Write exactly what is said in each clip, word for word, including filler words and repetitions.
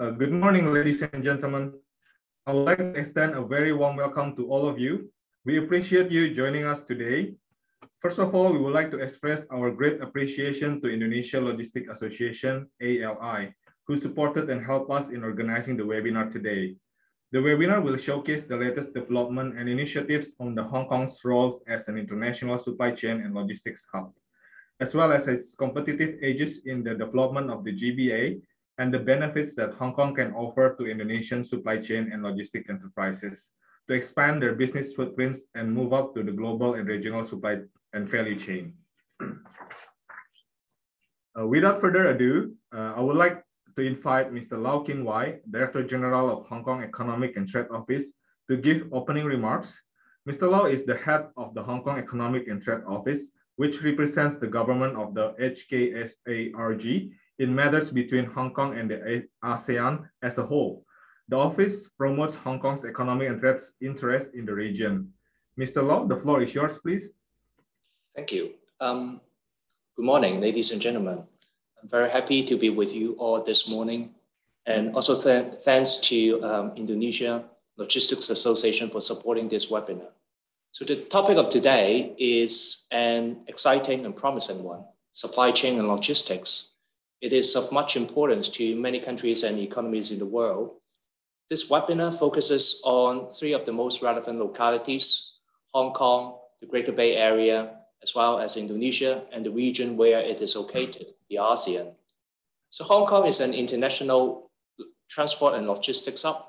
Uh, good morning, ladies and gentlemen. I would like to extend a very warm welcome to all of you. We appreciate you joining us today. First of all, we would like to express our great appreciation to Indonesia Logistics Association, A L I, who supported and helped us in organizing the webinar today. The webinar will showcase the latest development and initiatives on the Hong Kong's roles as an international supply chain and logistics hub, as well as its competitive edges in the development of the G B A and the benefits that Hong Kong can offer to Indonesian supply chain and logistic enterprises to expand their business footprints and move up to the global and regional supply and value chain. Uh, without further ado, uh, I would like to invite Mister Lau Kin Wai, Director General of Hong Kong Economic and Trade Office, to give opening remarks. Mister Lau is the head of the Hong Kong Economic and Trade Office, which represents the government of the H K S A R G in matters between Hong Kong and the ASEAN as a whole. The office promotes Hong Kong's economic and trade interests in the region. Mister Lau, the floor is yours, please. Thank you. Um, good morning, ladies and gentlemen. I'm very happy to be with you all this morning. And also th thanks to um, Indonesia Logistics Association for supporting this webinar. So the topic of today is an exciting and promising one, supply chain and logistics. It is of much importance to many countries and economies in the world. This webinar focuses on three of the most relevant localities, Hong Kong, the Greater Bay Area, as well as Indonesia and the region where it is located, the ASEAN. So Hong Kong is an international transport and logistics hub,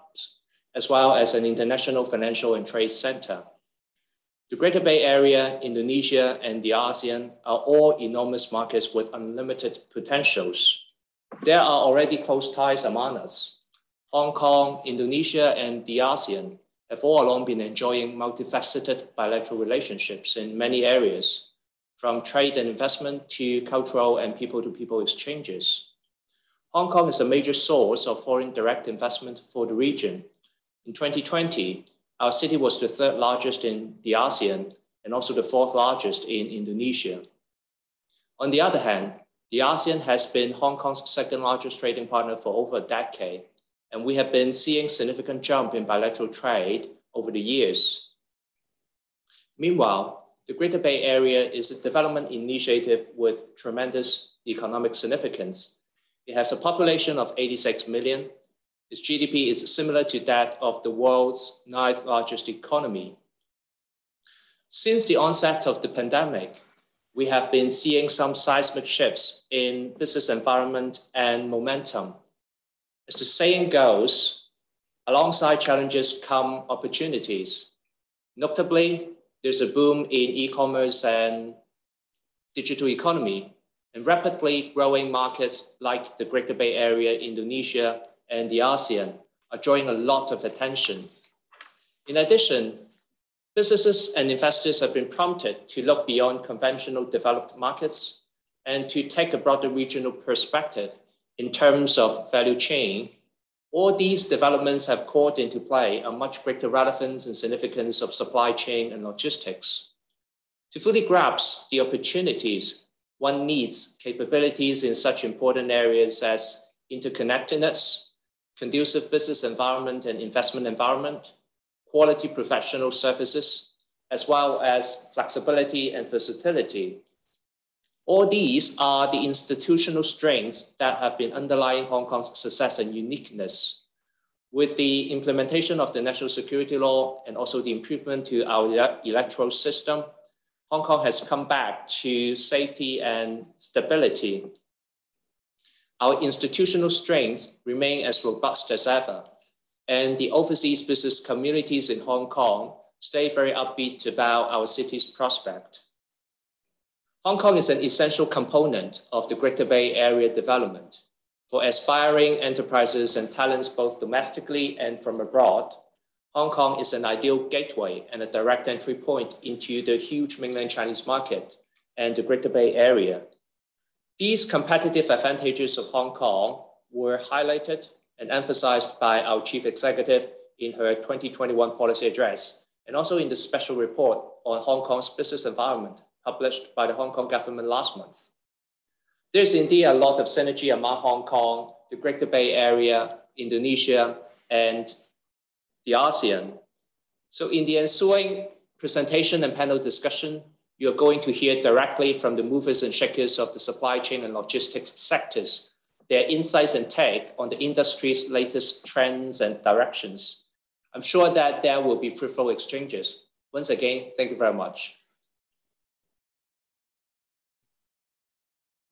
as well as an international financial and trade center. The Greater Bay Area, Indonesia, and the ASEAN are all enormous markets with unlimited potentials. There are already close ties among us. Hong Kong, Indonesia, and the ASEAN have all along been enjoying multifaceted bilateral relationships in many areas, from trade and investment to cultural and people-to-people exchanges. Hong Kong is a major source of foreign direct investment for the region. In twenty twenty, our city was the third largest in the ASEAN and also the fourth largest in Indonesia. On the other hand, the ASEAN has been Hong Kong's second largest trading partner for over a decade, and we have been seeing significant jump in bilateral trade over the years. Meanwhile, the Greater Bay Area is a development initiative with tremendous economic significance. It has a population of eighty-six million. Its G D P is similar to that of the world's ninth largest economy. Since the onset of the pandemic, we have been seeing some seismic shifts in business environment and momentum. As the saying goes, alongside challenges come opportunities. Notably, there's a boom in e-commerce and digital economy, and rapidly growing markets like the Greater Bay Area, Indonesia, and the ASEAN are drawing a lot of attention. In addition, businesses and investors have been prompted to look beyond conventional developed markets and to take a broader regional perspective in terms of value chain. All these developments have called into play a much greater relevance and significance of supply chain and logistics. To fully grasp the opportunities, one needs capabilities in such important areas as interconnectedness, conducive business environment and investment environment, quality professional services, as well as flexibility and versatility. All these are the institutional strengths that have been underlying Hong Kong's success and uniqueness. With the implementation of the national security law and also the improvement to our electoral system, Hong Kong has come back to safety and stability. Our institutional strengths remain as robust as ever, and the overseas business communities in Hong Kong stay very upbeat about our city's prospect. Hong Kong is an essential component of the Greater Bay Area development. For aspiring enterprises and talents both domestically and from abroad, Hong Kong is an ideal gateway and a direct entry point into the huge mainland Chinese market and the Greater Bay Area. These competitive advantages of Hong Kong were highlighted and emphasized by our chief executive in her twenty twenty-one policy address, and also in the special report on Hong Kong's business environment published by the Hong Kong government last month. There's indeed a lot of synergy among Hong Kong, the Greater Bay Area, Indonesia, and the ASEAN. So in the ensuing presentation and panel discussion, you're going to hear directly from the movers and shakers of the supply chain and logistics sectors, their insights and take on the industry's latest trends and directions. I'm sure that there will be fruitful exchanges. Once again, thank you very much.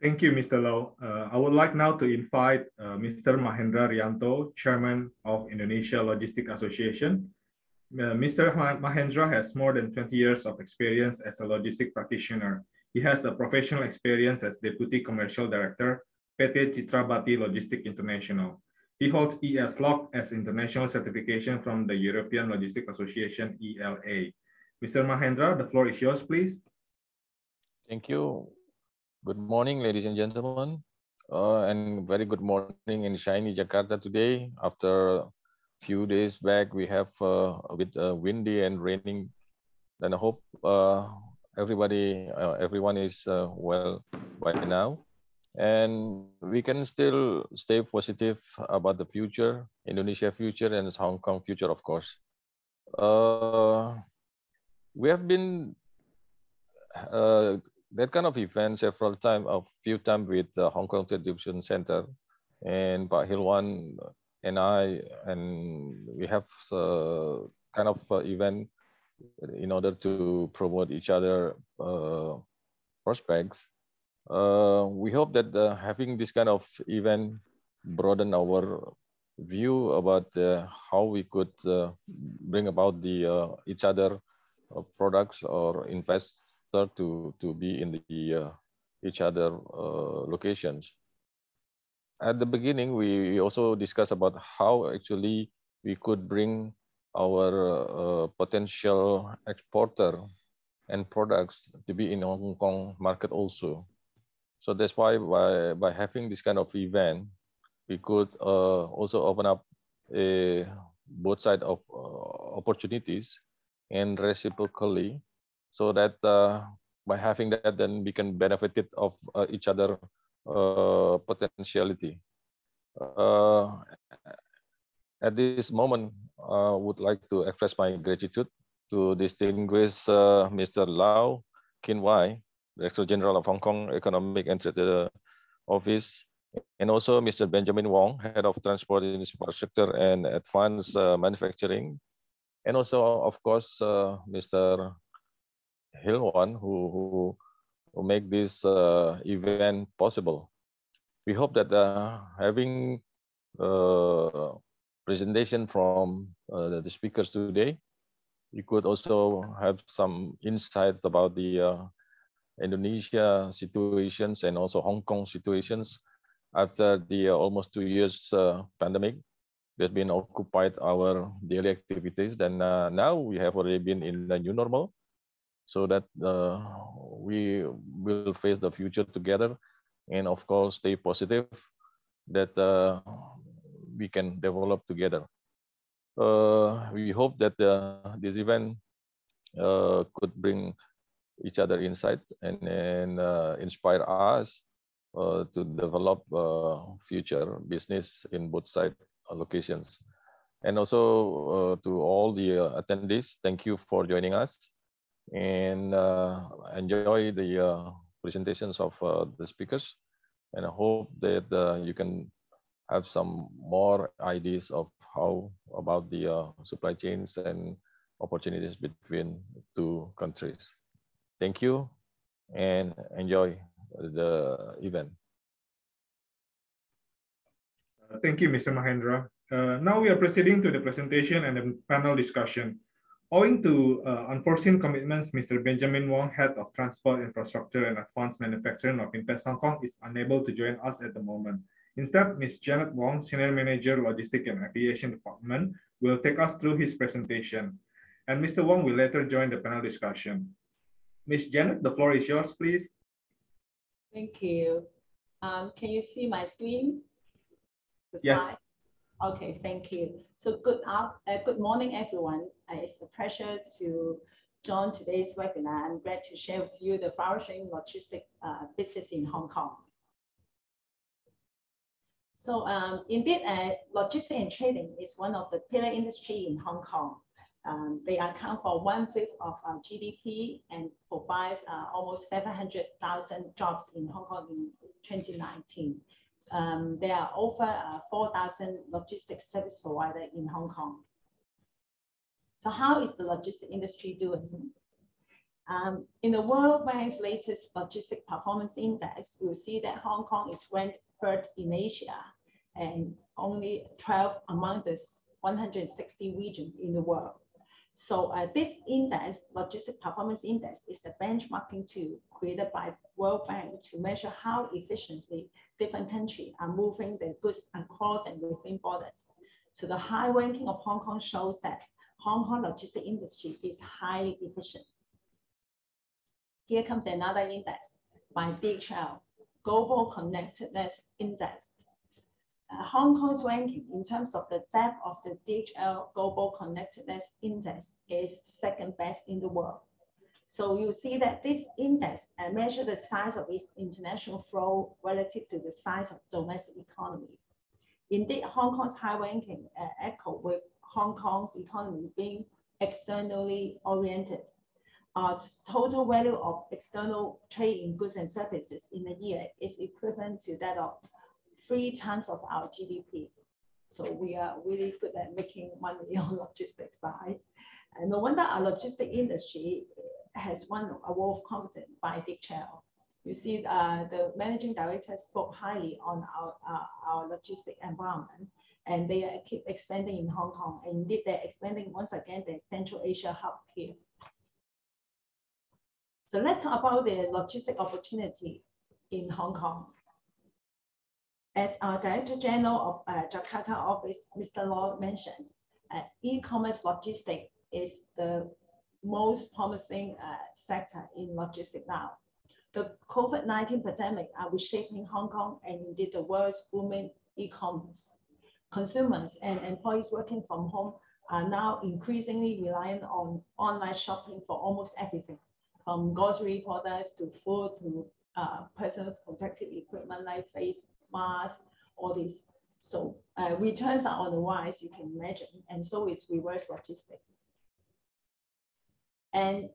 Thank you, Mister Lau. Uh, I would like now to invite uh, Mister Mahendra Rianto, Chairman of Indonesia Logistics Association. Uh, Mister Mahendra has more than twenty years of experience as a logistics practitioner. He has a professional experience as Deputy Commercial Director, P T Chitrabati Logistic International. He holds ESLOC as international certification from the European Logistics Association, E L A. Mister Mahendra, the floor is yours, please. Thank you. Good morning, ladies and gentlemen, uh, and very good morning in shiny Jakarta today. After few days back, we have uh, a bit uh, windy and raining. And I hope uh, everybody, uh, everyone is uh, well by now. And we can still stay positive about the future, Indonesia future and Hong Kong future, of course. Uh, we have been uh, that kind of event several times, a few times with the Hong Kong Trade Distribution Center, and Pak Hilwan and I, and we have a kind of event in order to promote each other uh, prospects. Uh, we hope that uh, having this kind of event broaden our view about uh, how we could uh, bring about the uh, each other uh, products or invest to to be in the uh, each other uh, locations. At the beginning, we also discussed about how actually we could bring our uh, potential exporter and products to be in Hong Kong market also. So that's why by by having this kind of event, we could uh, also open up a both side of uh, opportunities and reciprocally. So that uh, by having that, then we can benefit it of uh, each other uh, potentiality. Uh, at this moment, I uh, would like to express my gratitude to distinguished uh, Mister Lau Kin Wai, Director General of Hong Kong Economic and Trade Office, and also Mister Benjamin Wong, Head of Transport Infrastructure and Advanced uh, Manufacturing, and also, of course, uh, Mister Hilwan, who, who make this uh, event possible. We hope that uh, having uh, presentation from uh, the speakers today, you could also have some insights about the uh, Indonesia situations and also Hong Kong situations after the uh, almost two years uh, pandemic that been occupied our daily activities. Then uh, now we have already been in the new normal. So that uh, we will face the future together, and of course stay positive that uh, we can develop together. Uh, we hope that uh, this event uh, could bring each other insight and, and uh, inspire us uh, to develop uh, future business in both side locations. And also uh, to all the uh, attendees, thank you for joining us. And uh, enjoy the uh, presentations of uh, the speakers, and I hope that uh, you can have some more ideas of how about the uh, supply chains and opportunities between two countries. Thank you, and enjoy the event. Thank you, Mister Mahendra. Uh, now we are proceeding to the presentation and the panel discussion. Owing to uh, unforeseen commitments, Mister Benjamin Wong, Head of Transport Infrastructure and Advanced Manufacturing of Invest Hong Kong, is unable to join us at the moment. Instead, Miz Janet Wong, Senior Manager, Logistics and Aviation Department, will take us through his presentation, and Mister Wong will later join the panel discussion. Miz Janet, the floor is yours, please. Thank you. Um, can you see my screen? The yes. Slide? Okay, thank you. So good up, uh, good morning, everyone. Uh, it's a pleasure to join today's webinar. I'm glad to share with you the flourishing logistics uh, business in Hong Kong. So um, indeed, uh, logistics and trading is one of the pillar industry in Hong Kong. Um, they account for one fifth of our G D P and provides uh, almost seven hundred thousand jobs in Hong Kong in twenty nineteen. Um, there are over uh, four thousand logistics service providers in Hong Kong. So how is the logistics industry doing? Um, in the World Bank's latest Logistics Performance Index, we'll see that Hong Kong is ranked third in Asia and only twelfth among the one hundred sixty regions in the world. So uh, this index, Logistics Performance Index, is a benchmarking tool created by World Bank to measure how efficiently different countries are moving their goods across and within borders. So the high ranking of Hong Kong shows that Hong Kong logistics industry is highly efficient. Here comes another index by Dick Chow, Global Connectedness Index. Uh, Hong Kong's ranking in terms of the depth of the D H L Global Connectedness Index is second best in the world. So you see that this index uh, measures the size of its international flow relative to the size of domestic economy. Indeed, Hong Kong's high ranking uh, echoed with Hong Kong's economy being externally oriented. Our total value of external trade in goods and services in a year is equivalent to that of three times of our G D P. So we are really good at making money on logistics side. And no wonder our logistics industry has won award of confidence by Dick Chow. You see, uh, the managing director spoke highly on our, uh, our logistics environment, and they uh, keep expanding in Hong Kong. And indeed, they're expanding once again their Central Asia hub here. So let's talk about the logistic opportunity in Hong Kong. As our Director General of uh, Jakarta office, Mister Law mentioned, uh, e-commerce logistics is the most promising uh, sector in logistics now. The COVID nineteen pandemic are reshaping Hong Kong and indeed the world's booming e-commerce. Consumers and employees working from home are now increasingly reliant on online shopping for almost everything, from grocery products to food to uh, personal protective equipment like face masks, all this. So uh, returns are on the rise, you can imagine, and so is reverse logistics. And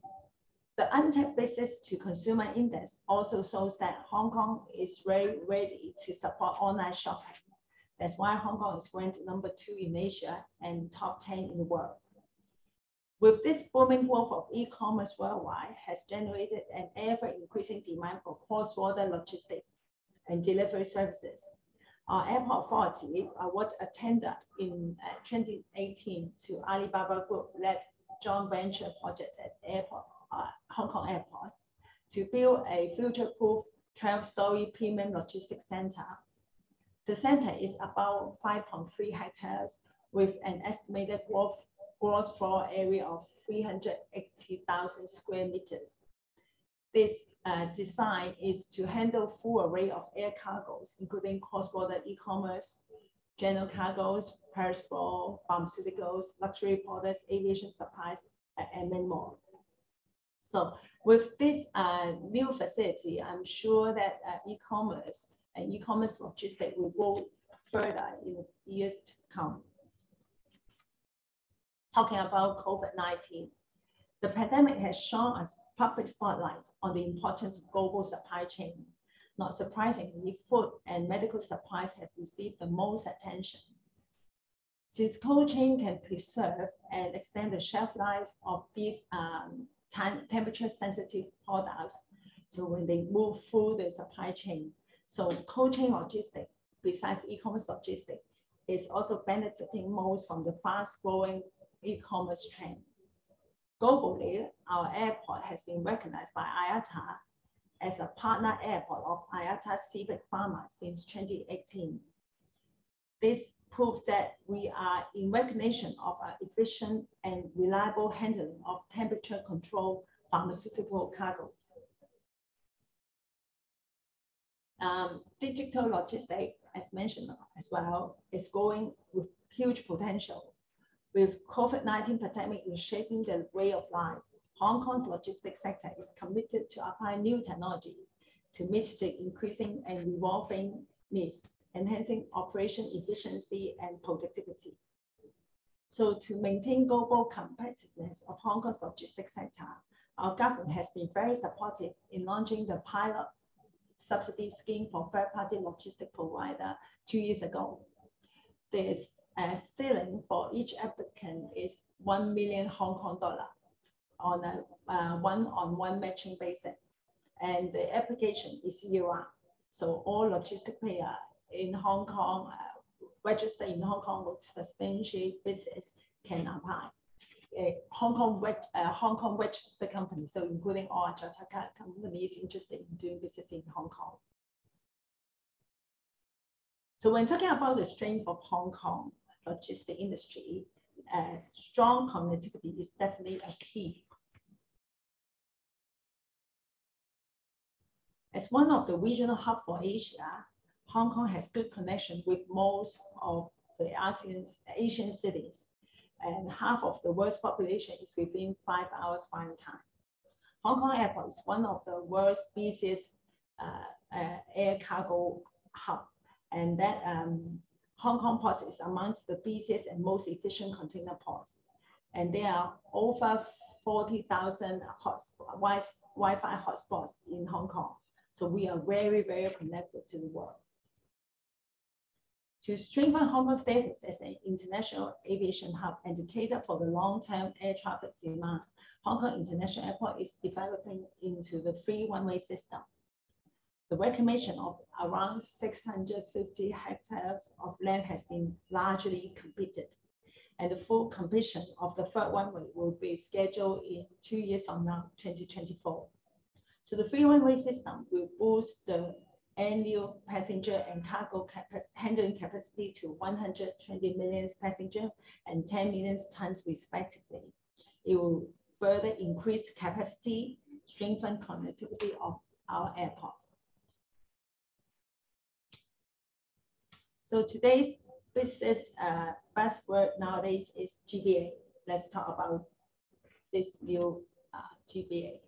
the untapped business to consumer index also shows that Hong Kong is very ready to support online shopping. That's why Hong Kong is ranked number two in Asia and top ten in the world. With this booming growth of e-commerce worldwide has generated an ever-increasing demand for cross-border logistics and delivery services. Our airport authority awarded a tender in uh, twenty eighteen to Alibaba Group led joint venture project at airport, uh, Hong Kong Airport, to build a future-proof twelve-story premium logistics center. The center is about five point three hectares with an estimated growth gross floor area of three hundred eighty thousand square meters. This uh, design is to handle full array of air cargoes, including cross-border e-commerce, general cargoes, perishables, pharmaceuticals, luxury products, aviation supplies, and many more. So with this uh, new facility, I'm sure that uh, e-commerce and e-commerce logistics will go further in the years to come. Talking about COVID nineteen, the pandemic has shown us public spotlight on the importance of global supply chain. Not surprisingly, food and medical supplies have received the most attention. Since cold chain can preserve and extend the shelf life of these um, temperature-sensitive products, so when they move through the supply chain, so cold chain logistics, besides e-commerce logistics, is also benefiting most from the fast-growing e-commerce trend. Globally, our airport has been recognized by I A T A as a partner airport of I A T A C E I V Pharma since twenty eighteen. This proves that we are in recognition of our efficient and reliable handling of temperature-controlled pharmaceutical cargoes. Um, digital logistics, as mentioned as well, is growing with huge potential. With COVID nineteen pandemic reshaping the way of life, Hong Kong's logistics sector is committed to apply new technology to meet the increasing and evolving needs enhancing operation efficiency and productivity. So to maintain global competitiveness of Hong Kong's logistics sector, our government has been very supportive in launching the pilot subsidy scheme for third-party logistics provider two years ago. This uh, ceiling for each applicant is one million Hong Kong dollar on a uh, one-on-one matching basis. And the application is year-round. So all logistic players in Hong Kong, uh, registered in Hong Kong with substantial business can apply. Uh, Hong Kong uh, Hong Kong registered company, so including all J A S companies interested in doing business in Hong Kong. So when talking about the strength of Hong Kong logistic industry, uh, strong connectivity is definitely a key. As one of the regional hubs for Asia, Hong Kong has good connection with most of the ASEAN, Asian cities, and half of the world's population is within five hours flying time. Hong Kong Airport is one of the world's busiest uh, uh, air cargo hub, and that um, Hong Kong port is amongst the busiest and most efficient container ports. And there are over forty thousand Wi-Fi hotspots in Hong Kong. So we are very, very connected to the world. To strengthen Hong Kong's status as an international aviation hub and to cater for the long-term air traffic demand, Hong Kong International Airport is developing into the free one-way system. The reclamation of around six hundred fifty hectares of land has been largely completed, and the full completion of the third one-way will be scheduled in two years from now, twenty twenty-four. So the free one-way system will boost the annual passenger and cargo handling capacity to one hundred twenty million passengers and ten million tons respectively. It will further increase capacity, strengthen connectivity of our airport. So today's business uh, buzzword nowadays is G B A. Let's talk about this new uh, G B A.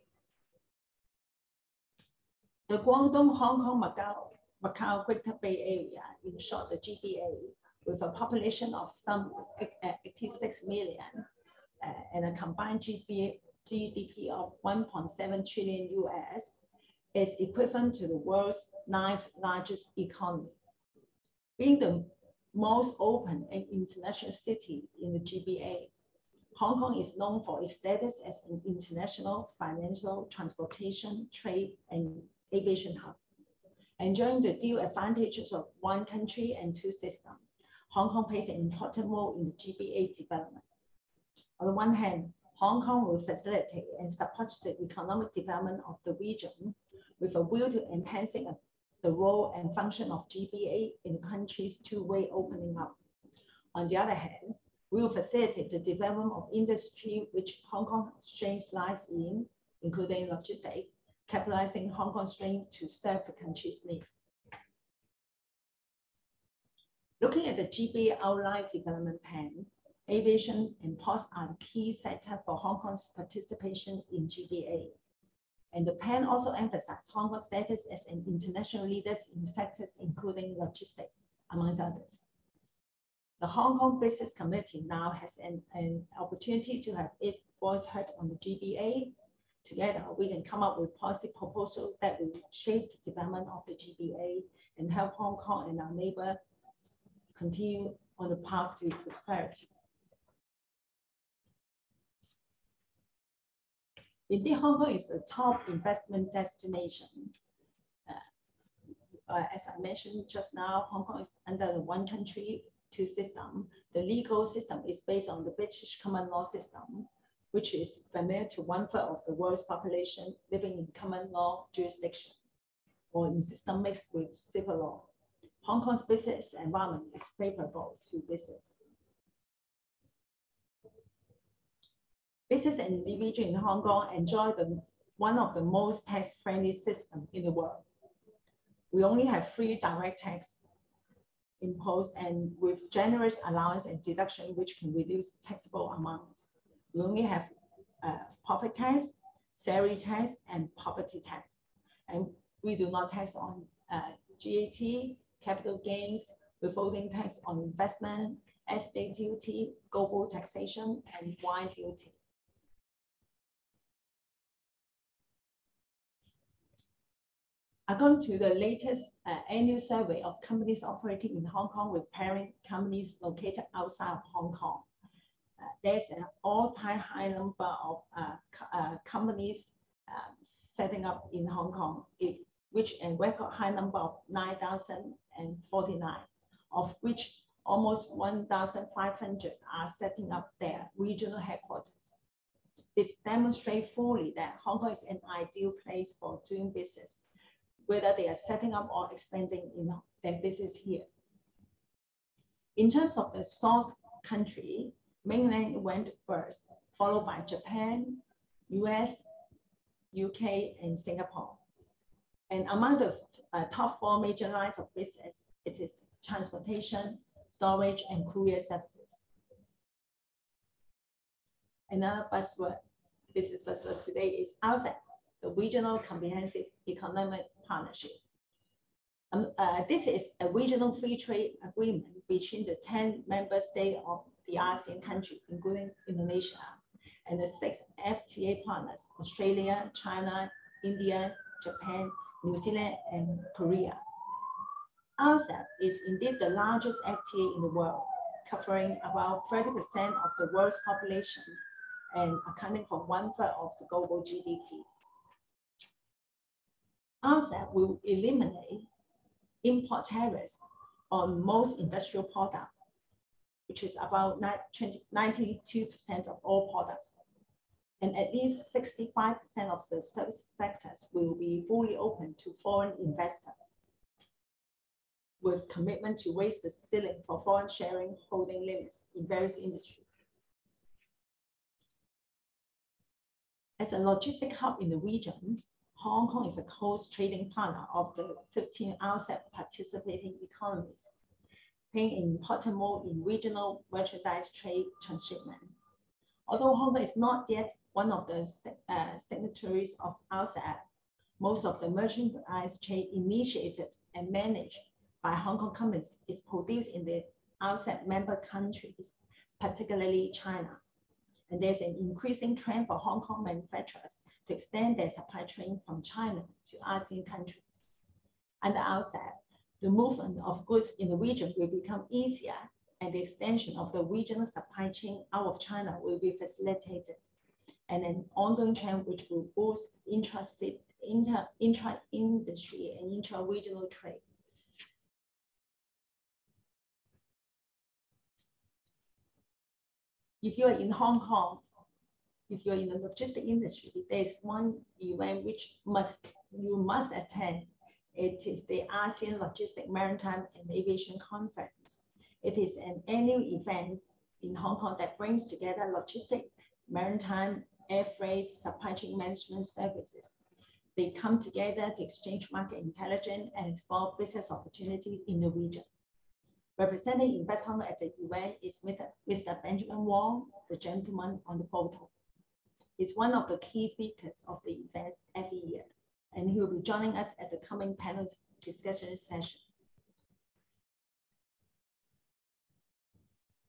The Guangdong, Hong Kong, Macau, Macau Greater Bay Area, in short the G B A, with a population of some eighty-six million uh, and a combined G D P of one point seven trillion U S, is equivalent to the world's ninth largest economy. Being the most open and international city in the G B A, Hong Kong is known for its status as an international financial, transportation, trade, and aviation hub. Enjoying the dual advantages of one country and two systems, Hong Kong plays an important role in the G B A development. On the one hand, Hong Kong will facilitate and support the economic development of the region with a will to enhancing the role and function of G B A in the country's two-way opening up. On the other hand, we will facilitate the development of industry which Hong Kong's strength lies in, including logistics, capitalizing Hong Kong's strength to serve the country's needs. Looking at the G B A outline development plan, aviation and ports are a key sector for Hong Kong's participation in G B A. And the plan also emphasizes Hong Kong's status as an international leader in sectors including logistics, among others. The Hong Kong business community now has an, an opportunity to have its voice heard on the G B A. Together, we can come up with policy proposals that will shape the development of the G B A and help Hong Kong and our neighbors continue on the path to prosperity. Indeed, Hong Kong is a top investment destination. Uh, uh, as I mentioned just now, Hong Kong is under the one country, two system. The legal system is based on the British common law system, which is familiar to one-third of the world's population living in common law jurisdiction or in system mixed with civil law. Hong Kong's business environment is favorable to business. Business and individuals in Hong Kong enjoy the, one of the most tax-friendly systems in the world. We only have three direct tax imposed and with generous allowance and deduction, which can reduce taxable amounts. We only have uh, profit tax, salary tax, and property tax. And we do not tax on uh, G A T, capital gains, withholding tax on investment, estate duty, global taxation, and wine duty. According to the latest uh, annual survey of companies operating in Hong Kong with parent companies located outside of Hong Kong, uh, there's an all-time high number of uh, co uh, companies uh, setting up in Hong Kong, it, which a record high number of nine thousand forty-nine, of which almost one thousand five hundred are setting up their regional headquarters. This demonstrates fully that Hong Kong is an ideal place for doing business, whether they are setting up or expanding in their business here. In terms of the source country, mainland went first, followed by Japan, U S, U K, and Singapore. And among the uh, top four major lines of business, it is transportation, storage, and courier services. Another buzzword, business buzzword today is ALSEP, the Regional Comprehensive Economic Partnership. Um, uh, this is a regional free trade agreement between the ten member states of the ASEAN countries, including Indonesia, and the six F T A partners, Australia, China, India, Japan, New Zealand, and Korea. ALSEP is indeed the largest F T A in the world, covering about thirty percent of the world's population and accounting for one third of the global G D P. ALSEP will eliminate import tariffs on most industrial products, which is about ninety-two percent of all products. And at least sixty-five percent of the service sectors will be fully open to foreign investors, with commitment to raise the ceiling for foreign sharing holding limits in various industries. As a logistic hub in the region, Hong Kong is a host trading partner of the fifteen ALSEP participating economies, playing an important role in regional merchandise trade transshipment. Although Hong Kong is not yet one of the uh, signatories of ALSEP, most of the merchandise trade initiated and managed by Hong Kong companies is produced in the ALSEP member countries, particularly China. And there's an increasing trend for Hong Kong manufacturers to extend their supply chain from China to ASEAN countries. Under ALSEP, the movement of goods in the region will become easier, and the extension of the regional supply chain out of China will be facilitated, and an ongoing trend which will boost intra-industry intra, intra and intra-regional trade. If you are in Hong Kong, if you're in the logistics industry, there's one event which must you must attend. It is the ASEAN Logistics Maritime and Aviation Conference. It is an annual event in Hong Kong that brings together logistics, maritime, air freight, supply chain management services. They come together to exchange market intelligence and explore business opportunities in the region. Representing Invest Hong Kong at the event is Mister Benjamin Wong, the gentleman on the photo. He's one of the key speakers of the events every year, and he will be joining us at the coming panel discussion session.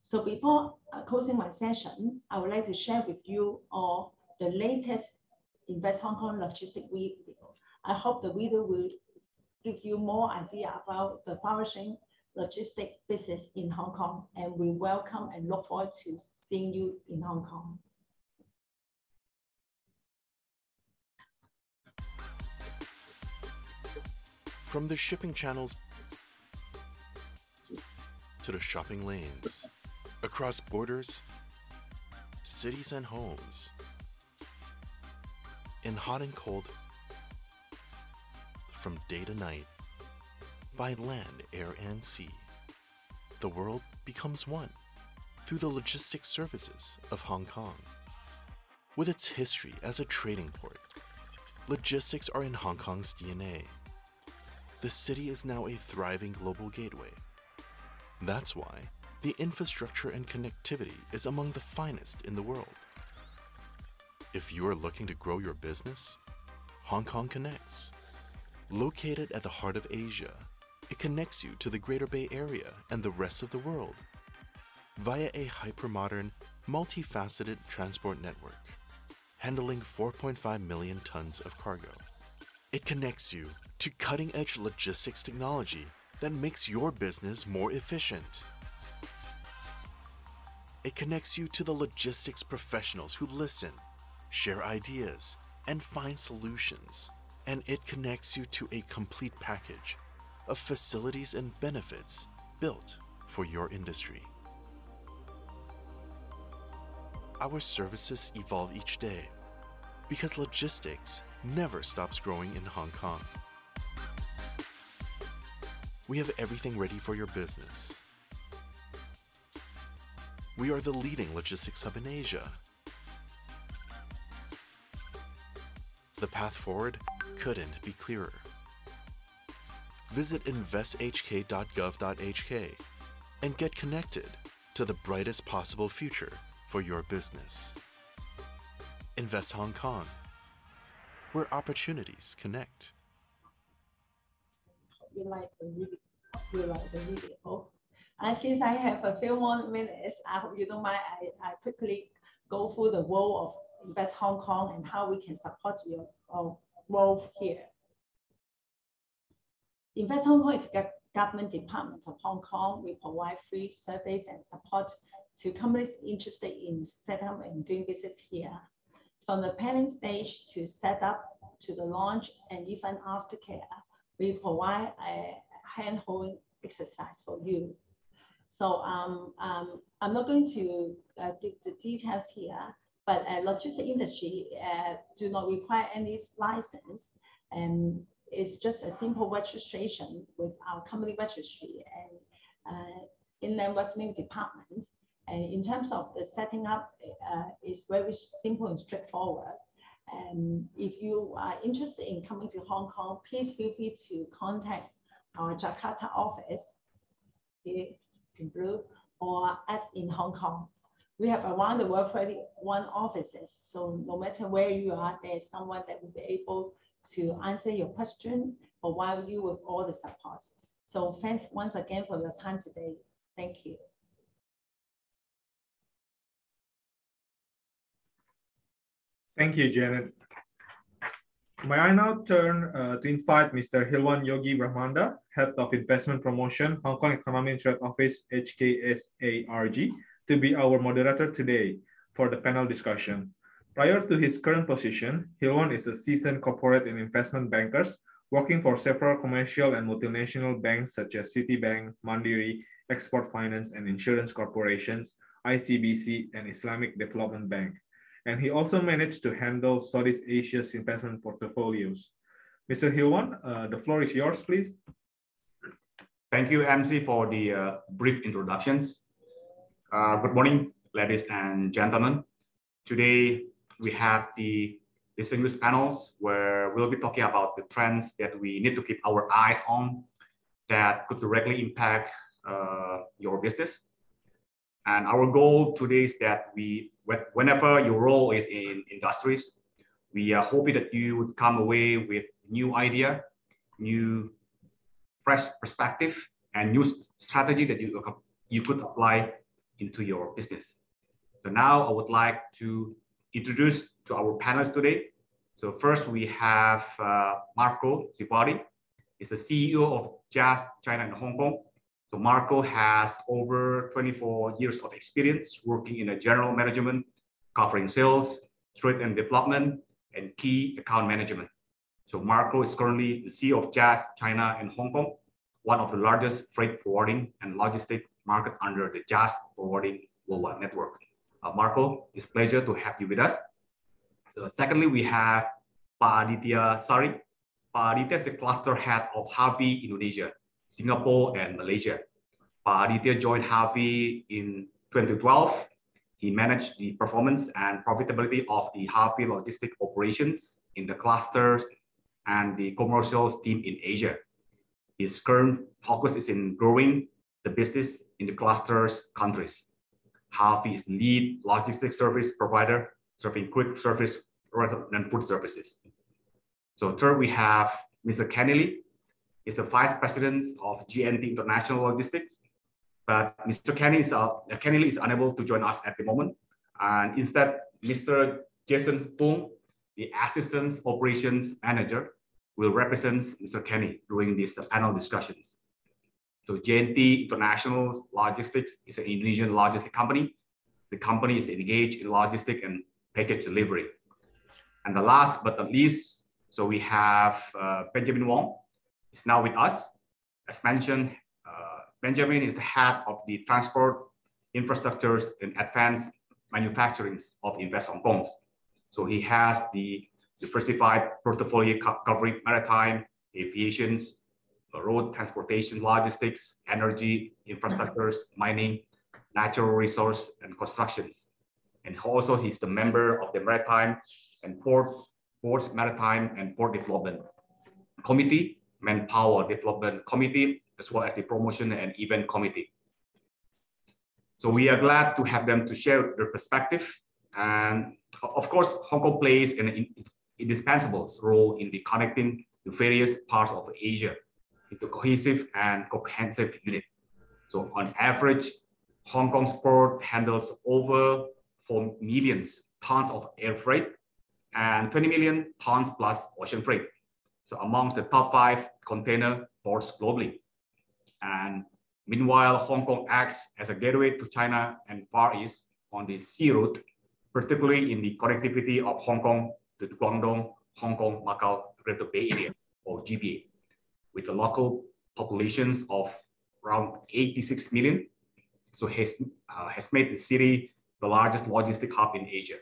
So before closing my session, I would like to share with you all the latest Invest Hong Kong Logistics video. I hope the video will give you more idea about the flourishing logistic business in Hong Kong, and we welcome and look forward to seeing you in Hong Kong. From the shipping channels to the shopping lanes, across borders, cities and homes, in hot and cold, from day to night, by land, air, and sea, the world becomes one through the logistics services of Hong Kong. With its history as a trading port, logistics are in Hong Kong's D N A. The city is now a thriving global gateway. That's why the infrastructure and connectivity is among the finest in the world. If you are looking to grow your business, Hong Kong Connects, located at the heart of Asia, It connects you to the Greater Bay Area and the rest of the world via a hypermodern, multifaceted transport network, handling four point five million tons of cargo. It connects you to cutting-edge logistics technology that makes your business more efficient. It connects you to the logistics professionals who listen, share ideas, and find solutions. And it connects you to a complete package of facilities and benefits built for your industry. Our services evolve each day because logistics never stops growing in Hong Kong. We have everything ready for your business. We are the leading logistics hub in Asia. The path forward couldn't be clearer. Visit invest h k dot gov dot h k and get connected to the brightest possible future for your business. Invest Hong Kong, where opportunities connect. We like the video. We like the video. Uh, since I have a few more minutes, I hope you don't mind. I, I quickly go through the role of Invest Hong Kong and how we can support your, your role here. Invest Hong Kong is a government department of Hong Kong. We provide free service and support to companies interested in setting up and doing business here, from the planning stage to setup to the launch and even aftercare. We provide a hand-holding exercise for you. So um, um, I'm not going to uh, dig the details here, but uh, logistics industry uh, do not require any license, and it's just a simple registration with our company registry and uh, Inland Revenue Department. And in terms of the setting up, uh, it's very simple and straightforward. And if you are interested in coming to Hong Kong, please feel free to contact our Jakarta office in blue or us in Hong Kong. We have around the world thirty-one offices, so no matter where you are, there's someone that will be able to answer your question or provide you with all the support. So thanks once again for your time today. Thank you. Thank you, Janet. May I now turn uh, to invite Mister Hilwan Yogi Brahmanda, Head of Investment Promotion, Hong Kong Economy and Trade Office, H K S A R G, to be our moderator today for the panel discussion. Prior to his current position, Hilwan is a seasoned corporate and investment banker, working for several commercial and multinational banks such as Citibank, Mandiri, Export Finance and Insurance Corporations, I C B C, and Islamic Development Bank. And he also managed to handle Southeast Asia's investment portfolios. Mister Hilwan, uh, the floor is yours, please. Thank you, M C, for the uh, brief introductions. Uh, good morning, ladies and gentlemen. Today, we have the distinguished panels where we'll be talking about the trends that we need to keep our eyes on that could directly impact uh, your business. And our goal today is that we, whenever your role is in industries, we are hoping that you would come away with new idea, new fresh perspective, and new strategy that you, you could apply into your business. So now I would like to introduce to our panelists today. So first we have uh, Marco Cipari. He's the C E O of J A S China and Hong Kong. So Marco has over twenty-four years of experience working in a general management, covering sales, trade and development, and key account management. So Marco is currently the C E O of J A S China and Hong Kong, one of the largest freight forwarding and logistics market under the J A S Forwarding Worldwide Network. Uh, Marco, it's a pleasure to have you with us. So secondly, we have Pak Aditya Sari. Pak Aditya is the cluster head of Harvey, Indonesia, Singapore and Malaysia. Pak Aditya joined Harvey in twenty twelve. He managed the performance and profitability of the Harvey logistics operations in the clusters and the commercials team in Asia. His current focus is in growing the business in the clusters countries. Harvey is the lead logistics service provider, serving quick service rather than food services. So third, we have Mister Kenny. is the vice president of J and T International Logistics, but Mister Kenny is, uh, Kenny is unable to join us at the moment. And instead, Mister Jason Pung, the Assistant Operations Manager, will represent Mister Kenny during these panel discussions. So J and T International Logistics is an Indonesian logistics company. The company is engaged in logistics and package delivery. And the last but not least, so we have uh, Benjamin Wong is now with us. As mentioned, uh, Benjamin is the head of the transport, infrastructures, and advanced manufacturing of Invest Hong Kong. So he has the diversified portfolio covering maritime, aviation, road transportation, logistics, energy, infrastructures, mining, natural resource, and constructions. And also he's the member of the Maritime and Port, Ports Maritime and Port Development Committee, Manpower Development Committee, as well as the Promotion and Event Committee. So we are glad to have them to share their perspective. And of course, Hong Kong plays an indispensable role in the connecting the various parts of Asia into cohesive and comprehensive unit. So on average, Hong Kong's port handles over four million tons of air freight and twenty million tons plus ocean freight. So amongst the top five container ports globally. And meanwhile, Hong Kong acts as a gateway to China and Far East on the sea route, particularly in the connectivity of Hong Kong to the Guangdong, Hong Kong, Macau, Greater Bay Area, or G B A, with the local populations of around eighty-six million. So has, uh, has made the city the largest logistic hub in Asia.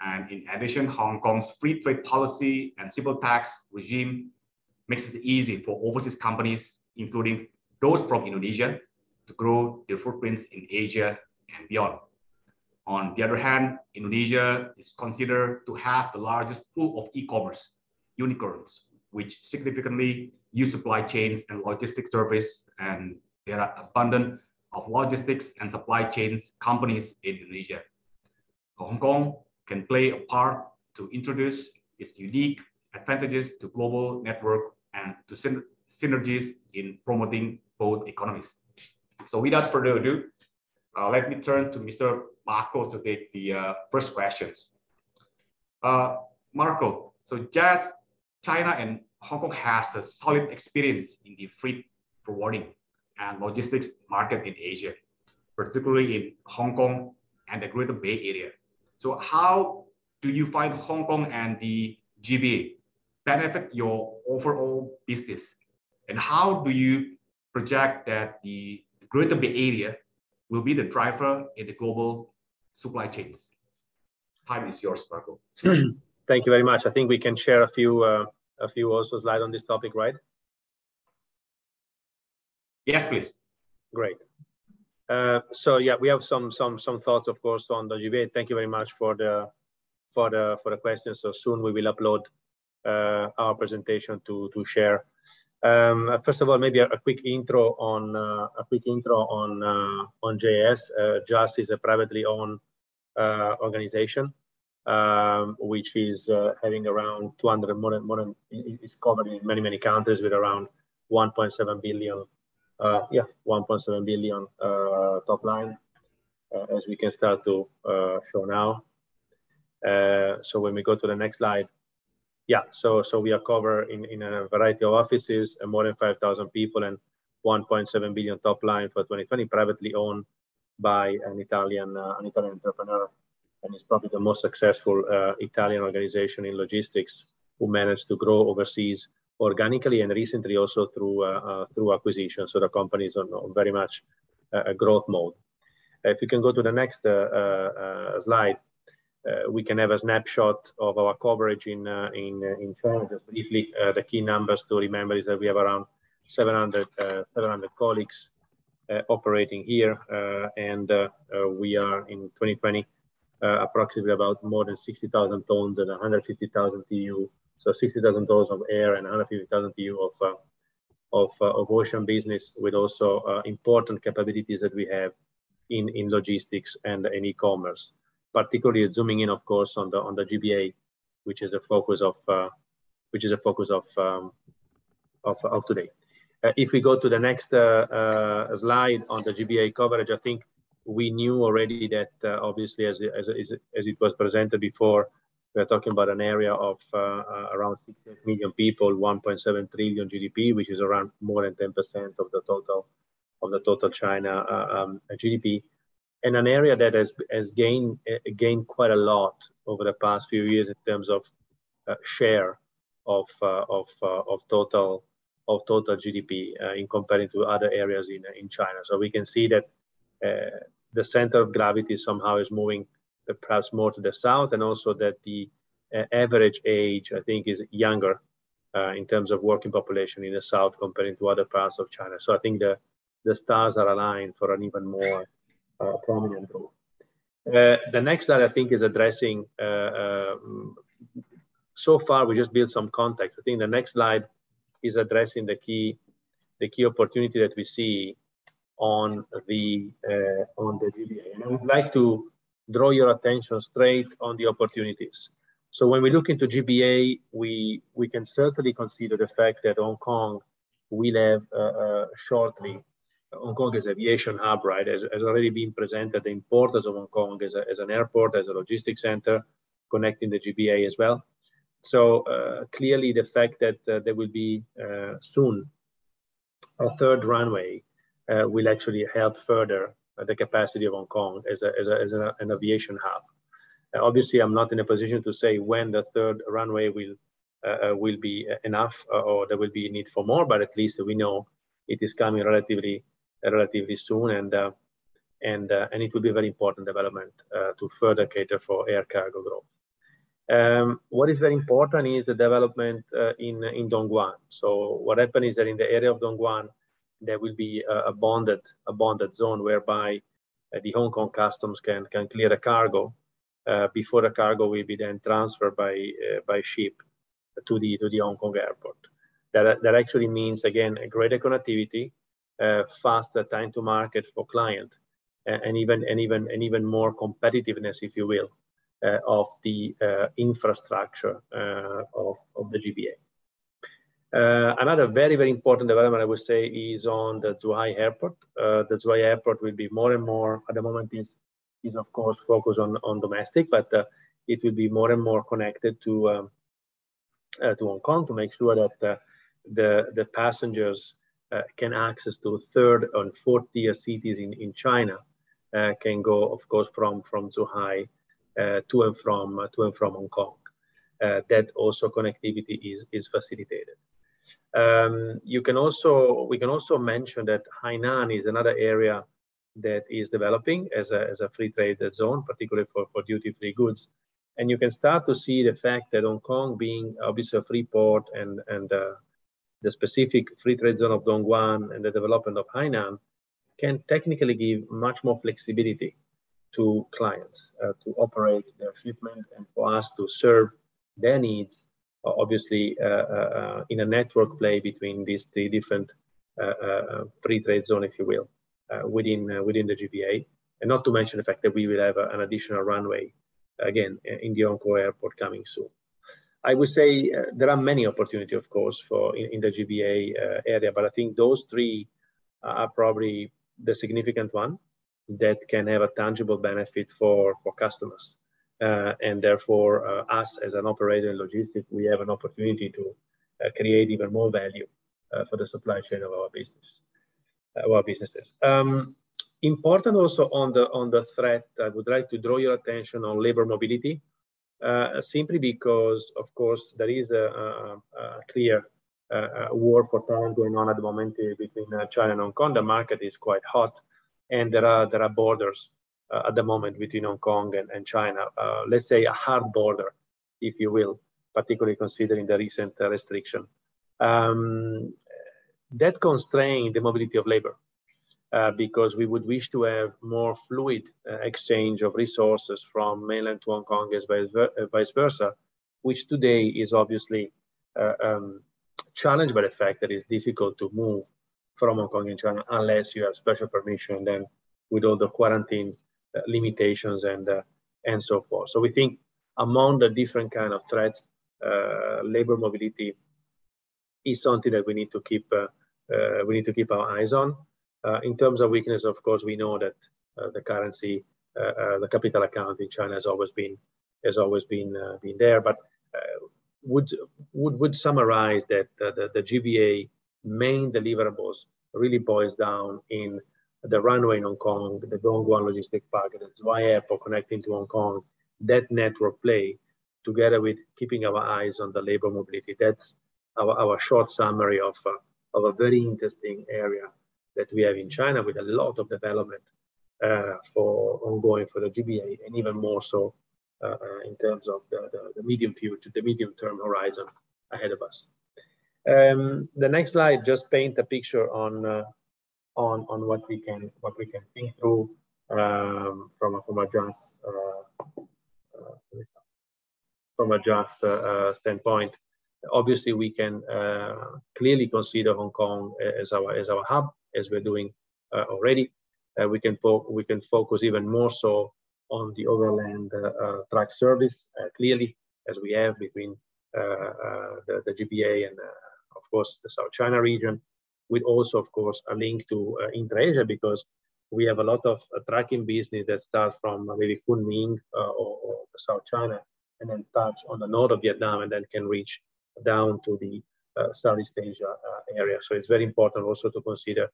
And in addition, Hong Kong's free trade policy and civil tax regime makes it easy for overseas companies, including those from Indonesia, to grow their footprints in Asia and beyond. On the other hand, Indonesia is considered to have the largest pool of e-commerce unicorns, which significantly use supply chains and logistics service, and there are abundant of logistics and supply chains companies in Indonesia. Hong Kong can play a part to introduce its unique advantages to global network and to syner synergies in promoting both economies. So without further ado, uh, let me turn to Mister Marco to take the uh, first questions. Uh, Marco, so J A S, China and Hong Kong has a solid experience in the freight forwarding and logistics market in Asia, particularly in Hong Kong and the Greater Bay Area. So how do you find Hong Kong and the G B A benefit your overall business? And how do you project that the Greater Bay Area will be the driver in the global supply chains? Time is yours, Marco. Thank you very much. I think we can share a few, uh, a few also slides on this topic, right? Yes, please. Great. Uh, so yeah, we have some some some thoughts, of course, on the G B A. Thank you very much for the for the for the questions. So soon we will upload uh, our presentation to to share. Um, first of all, maybe a, a quick intro on uh, a quick intro on uh, on J A S. Uh, J A S is a privately owned uh, organization, um, which is uh, having around two hundred more than more than is covered in many many countries with around one point seven billion. Uh, yeah, one point seven billion uh, top line, uh, as we can start to uh, show now. Uh, so when we go to the next slide, yeah, so so we are covered in, in a variety of offices, and more than five thousand people, and one point seven billion top line for twenty twenty, privately owned by an Italian uh, an Italian entrepreneur, and it's probably the most successful uh, Italian organization in logistics who managed to grow overseas organically and recently also through uh, uh, through acquisition. So the company is on, on very much uh, a growth mode. If you can go to the next uh, uh, slide, uh, we can have a snapshot of our coverage in uh, in uh, in China. Just briefly, uh, the key numbers to remember is that we have around seven hundred uh, seven hundred colleagues uh, operating here, uh, and uh, uh, we are in twenty twenty uh, approximately about more than sixty thousand tons and one hundred fifty thousand T U. So sixty thousand tons of air and one hundred fifty thousand T U of uh, of, uh, of ocean business, with also uh, important capabilities that we have in, in logistics and in e-commerce. Particularly zooming in, of course, on the on the G B A, which is a focus of uh, which is a focus of um, of, of today. Uh, if we go to the next uh, uh, slide on the G B A coverage, I think we knew already that uh, obviously as, as, as it was presented before, we are talking about an area of uh, uh, around six million people, one point seven trillion G D P, which is around more than ten percent of the total of the total China uh, um, G D P, and an area that has has gained uh, gained quite a lot over the past few years in terms of uh, share of uh, of uh, of total of total G D P uh, in comparing to other areas in in China. So we can see that uh, the center of gravity somehow is moving perhaps more to the south, and also that the uh, average age, I think, is younger uh, in terms of working population in the south compared to other parts of China. So I think the, the stars are aligned for an even more uh, prominent role. Uh, the next slide, I think, is addressing, uh, uh, so far we just built some context. I think the next slide is addressing the key, the key opportunity that we see on the, uh, on the G B A. And I would like to draw your attention straight on the opportunities. So when we look into G B A, we, we can certainly consider the fact that Hong Kong will have uh, uh, shortly, Hong Kong is aviation hub, right? As has already been presented, the importance of Hong Kong as, a, as an airport, as a logistics center, connecting the G B A as well. So uh, clearly the fact that uh, there will be uh, soon a third runway uh, will actually help further the capacity of Hong Kong as, a, as, a, as a, an aviation hub. Uh, obviously, I'm not in a position to say when the third runway will uh, will be enough, uh, or there will be a need for more. But at least we know it is coming relatively uh, relatively soon, and uh, and uh, and it will be a very important development uh, to further cater for air cargo growth. Um, what is very important is the development uh, in in Dongguan. So what happened is that in the area of Dongguan, there will be a bonded, a bonded zone whereby the Hong Kong customs can, can clear the cargo uh, before the cargo will be then transferred by, uh, by ship to the, to the Hong Kong airport. That, that actually means, again, a greater connectivity, uh, faster time to market for client, and, and, even, and, even, and even more competitiveness, if you will, uh, of the uh, infrastructure uh, of, of the G B A. Uh, another very, very important development, I would say, is on the Zhuhai Airport. Uh, the Zhuhai Airport will be more and more, at the moment is, is of course, focused on, on domestic, but uh, it will be more and more connected to, um, uh, to Hong Kong to make sure that uh, the, the passengers uh, can access to third and fourth tier cities in, in China, uh, can go, of course, from, from Zhuhai uh, to, and from, uh, to and from Hong Kong. Uh, that also connectivity is, is facilitated. Um, you can also, we can also mention that Hainan is another area that is developing as a, as a free trade zone, particularly for, for duty-free goods. And you can start to see the fact that Hong Kong being obviously a free port and, and uh, the specific free trade zone of Dongguan and the development of Hainan can technically give much more flexibility to clients uh, to operate their shipment and for us to serve their needs, obviously, uh, uh, in a network play between these three different uh, uh, free trade zone, if you will, uh, within uh, within the G B A, and not to mention the fact that we will have uh, an additional runway, again, in the Hong Kong airport coming soon. I would say uh, there are many opportunities, of course, for in, in the G B A uh, area, but I think those three are probably the significant one that can have a tangible benefit for, for customers. Uh, and therefore, uh, us as an operator in logistics, we have an opportunity to uh, create even more value uh, for the supply chain of our business, uh, our businesses. Um, important also on the on the threat, I would like to draw your attention on labor mobility, uh, simply because, of course, there is a, a, a clear uh, a war for talent going on at the moment between China and Hong Kong. The market is quite hot, and there are there are borders. Uh, at the moment between Hong Kong and, and China, uh, let's say a hard border, if you will, particularly considering the recent uh, restriction. Um, that constrains the mobility of labor uh, because we would wish to have more fluid uh, exchange of resources from mainland to Hong Kong as vice, ver uh, vice versa, which today is obviously uh, um, challenged by the fact that it's difficult to move from Hong Kong and China unless you have special permission, and then with all the quarantine Uh, limitations and uh, and so forth. So we think among the different kind of threats, uh, labor mobility is something that we need to keep uh, uh, we need to keep our eyes on. Uh, in terms of weakness, of course, we know that uh, the currency, uh, uh, the capital account in China has always been has always been uh, been there. But uh, would would would summarize that uh, the, the G B A main deliverables really boils down in the runway in Hong Kong, the Dongguan Logistics Park, the Zhuhai Airport connecting to Hong Kong, that network play, together with keeping our eyes on the labor mobility. That's our, our short summary of, uh, of a very interesting area that we have in China, with a lot of development uh, for ongoing for the G B A, and even more so uh, in terms of the, the, the medium future, the medium-term horizon ahead of us. Um, the next slide just paint a picture on uh, on on what we can what we can think through um, from a, from a J A S uh, uh, from a J A S uh, uh, standpoint. Obviously, we can uh, clearly consider Hong Kong as our as our hub, as we're doing uh, already. Uh, we can we can focus even more so on the overland uh, uh, track service, uh, clearly, as we have between uh, uh, the, the G B A and. Uh, of course, the South China region, with also, of course, a link to uh, intra-Asia, because we have a lot of uh, trucking business that starts from uh, maybe Kunming uh, or, or South China, and then touch on the north of Vietnam, and then can reach down to the uh, Southeast Asia uh, area. So it's very important also to consider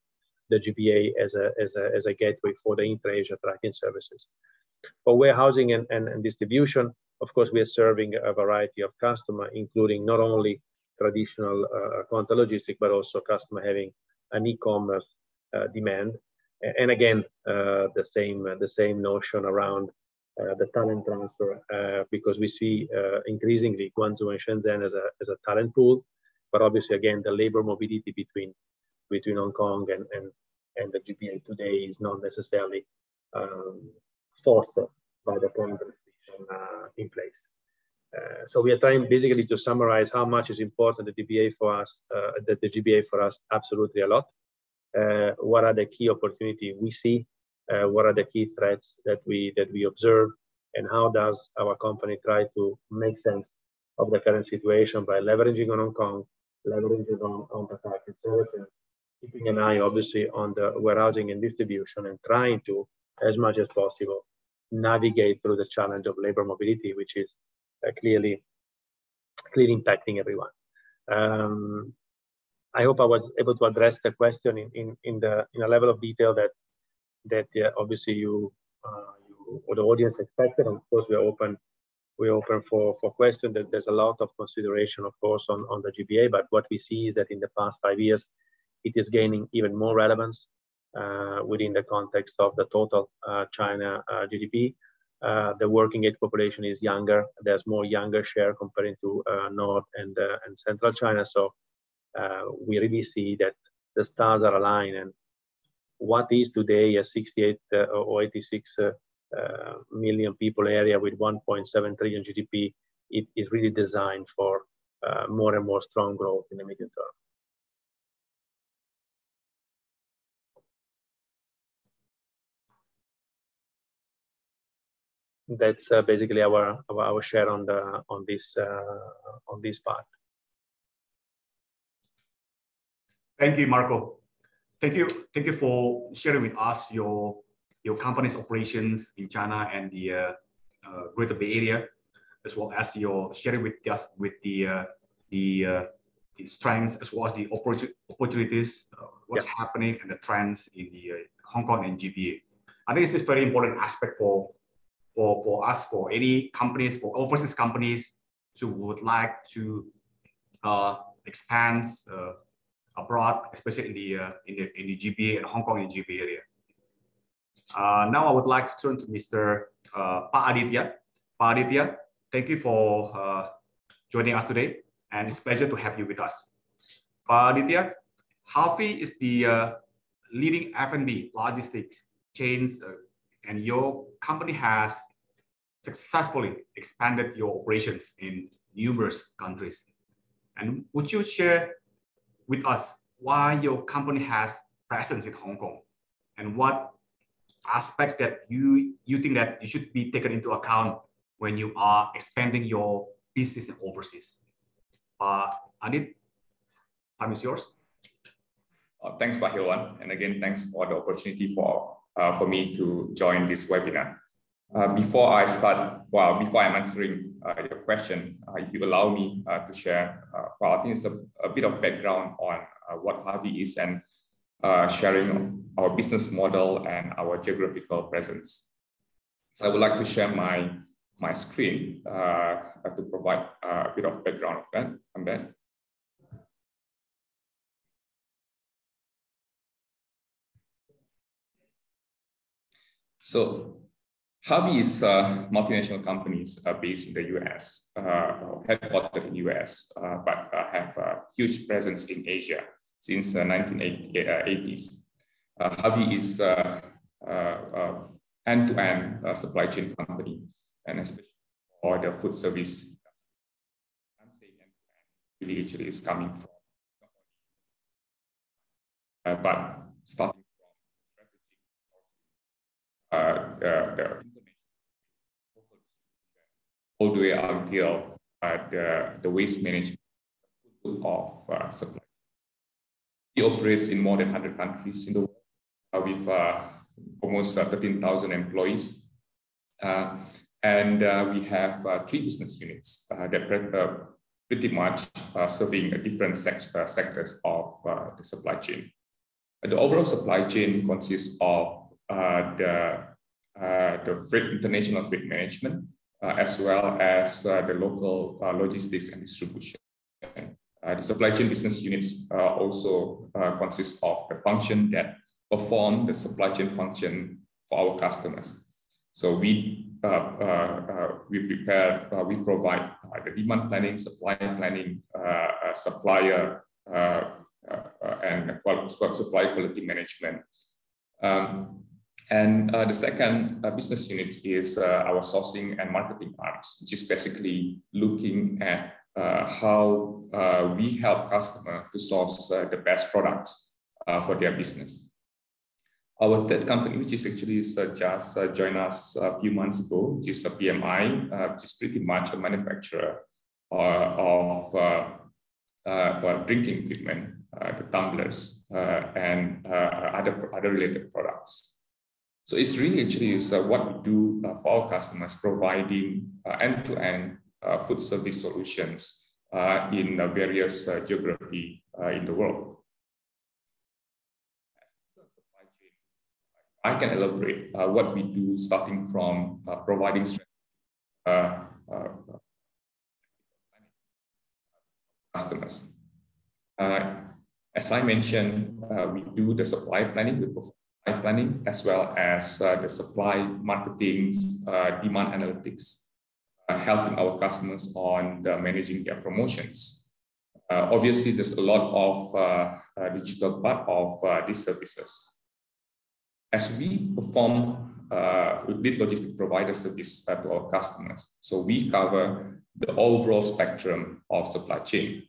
the G B A as a, as a, as a gateway for the intra-Asia trucking services. For warehousing and, and, and distribution, of course, we are serving a variety of customers, including not only traditional uh, counter logistics, but also customer having an e-commerce uh, demand, and again uh, the same uh, the same notion around uh, the talent transfer, uh, because we see uh, increasingly Guangzhou and Shenzhen as a as a talent pool, but obviously again the labor mobility between between Hong Kong and and, and the G B A today is not necessarily um, fostered by the current restriction uh, in place. Uh, so we are trying basically to summarize how much is important the G B A for us, uh, that the G B A for us, absolutely a lot. Uh, what are the key opportunities we see? Uh, what are the key threats that we that we observe? And how does our company try to make sense of the current situation by leveraging on Hong Kong, leveraging on, on the market services, keeping an eye obviously on the warehousing and distribution, and trying to, as much as possible, navigate through the challenge of labor mobility, which is Uh, clearly, clearly impacting everyone. Um, I hope I was able to address the question in in, in the in a level of detail that that uh, obviously you, uh, you or the audience expected. And of course, we are open we are open for for questions. That there's a lot of consideration, of course, on on the G B A. But what we see is that in the past five years, it is gaining even more relevance uh, within the context of the total uh, China uh, G D P. Uh, the working age population is younger. There's more younger share compared to uh, North and, uh, and Central China. So uh, we really see that the stars are aligned. And what is today a sixty-eight uh, or eighty-six uh, uh, million people area with one point seven trillion G D P, it is really designed for uh, more and more strong growth in the medium term. That's uh, basically our, our our share on the on this uh, on this part. Thank you, Marco. Thank you, thank you for sharing with us your your company's operations in China and the uh, uh, Greater Bay Area, as well as your sharing with us with the uh, the, uh, the strengths as well as the opportunities, uh, what's yeah. happening and the trends in the uh, Hong Kong and G B A. I think this is very important aspect for. For, for us, for any companies, for overseas companies who would like to uh, expand uh, abroad, especially in the, uh, in, the, in the G B A and Hong Kong and G B A area. Uh, now I would like to turn to Mister Uh, Pa Aditya. Pa Aditya, thank you for uh, joining us today, and it's a pleasure to have you with us. Pa Aditya, Harvey is the uh, leading F and B logistics chains, uh, and your company has successfully expanded your operations in numerous countries. And would you share with us why your company has presence in Hong Kong, and what aspects that you, you think that you should be taken into account when you are expanding your business overseas? Uh, Adit? Time is yours. Uh, thanks, Pak Hilwan. And again, thanks for the opportunity for, uh, for me to join this webinar. Uh, before I start, well, before I'm answering uh, your question, uh, if you allow me uh, to share, uh, well, I think it's a, a bit of background on uh, what Harvey is and uh, sharing our business model and our geographical presence. So I would like to share my, my screen uh, to provide a bit of background of that, on that. So Harvey is uh, multinational companies uh, based in the U S, uh, headquartered in the U S, uh, but uh, have a huge presence in Asia since the uh, nineteen eighties. Uh, Harvey is an uh, uh, end-to-end uh, supply chain company, and especially for the food service. I'm saying end-to-end, actually is coming from, uh, but starting from uh, the, the all the way until uh, the, the waste management of uh, supply. He operates in more than one hundred countries in the world, uh, with uh, almost uh, thirteen thousand employees. Uh, and uh, we have uh, three business units uh, that uh, pretty much uh, serving uh, different sect uh, sectors of uh, the supply chain. Uh, the overall supply chain consists of uh, the, uh, the freight, international freight management, uh, as well as uh, the local uh, logistics and distribution. Uh, the supply chain business units uh, also uh, consist of the function that perform the supply chain function for our customers. So we uh, uh, uh, we prepare, uh, we provide uh, the demand planning, supply planning, uh, uh, supplier uh, uh, and supply quality management. Um, and uh, the second uh, business unit is uh, our sourcing and marketing arms, which is basically looking at Uh, how uh, we help customers to source uh, the best products uh, for their business. Our third company, which is actually uh, just uh, joined us a few months ago, which is a P M I, uh, which is pretty much a manufacturer uh, of uh, uh, well, drinking equipment, uh, the tumblers, uh, and uh, other, other related products. So it's really actually is, uh, what we do uh, for our customers, providing uh, end-to-end Uh, food service solutions uh, in uh, various uh, geography uh, in the world. I can elaborate uh, what we do, starting from uh, providing uh, uh, customers. Uh, as I mentioned, uh, we do the supply planning, we perform supply planning, as well as uh, the supply marketing, uh, demand analytics. Uh, helping our customers on the managing their promotions. Uh, obviously, there's a lot of uh, uh, digital part of uh, these services. As we perform uh, lead logistic provider service uh, to our customers, so we cover the overall spectrum of supply chain.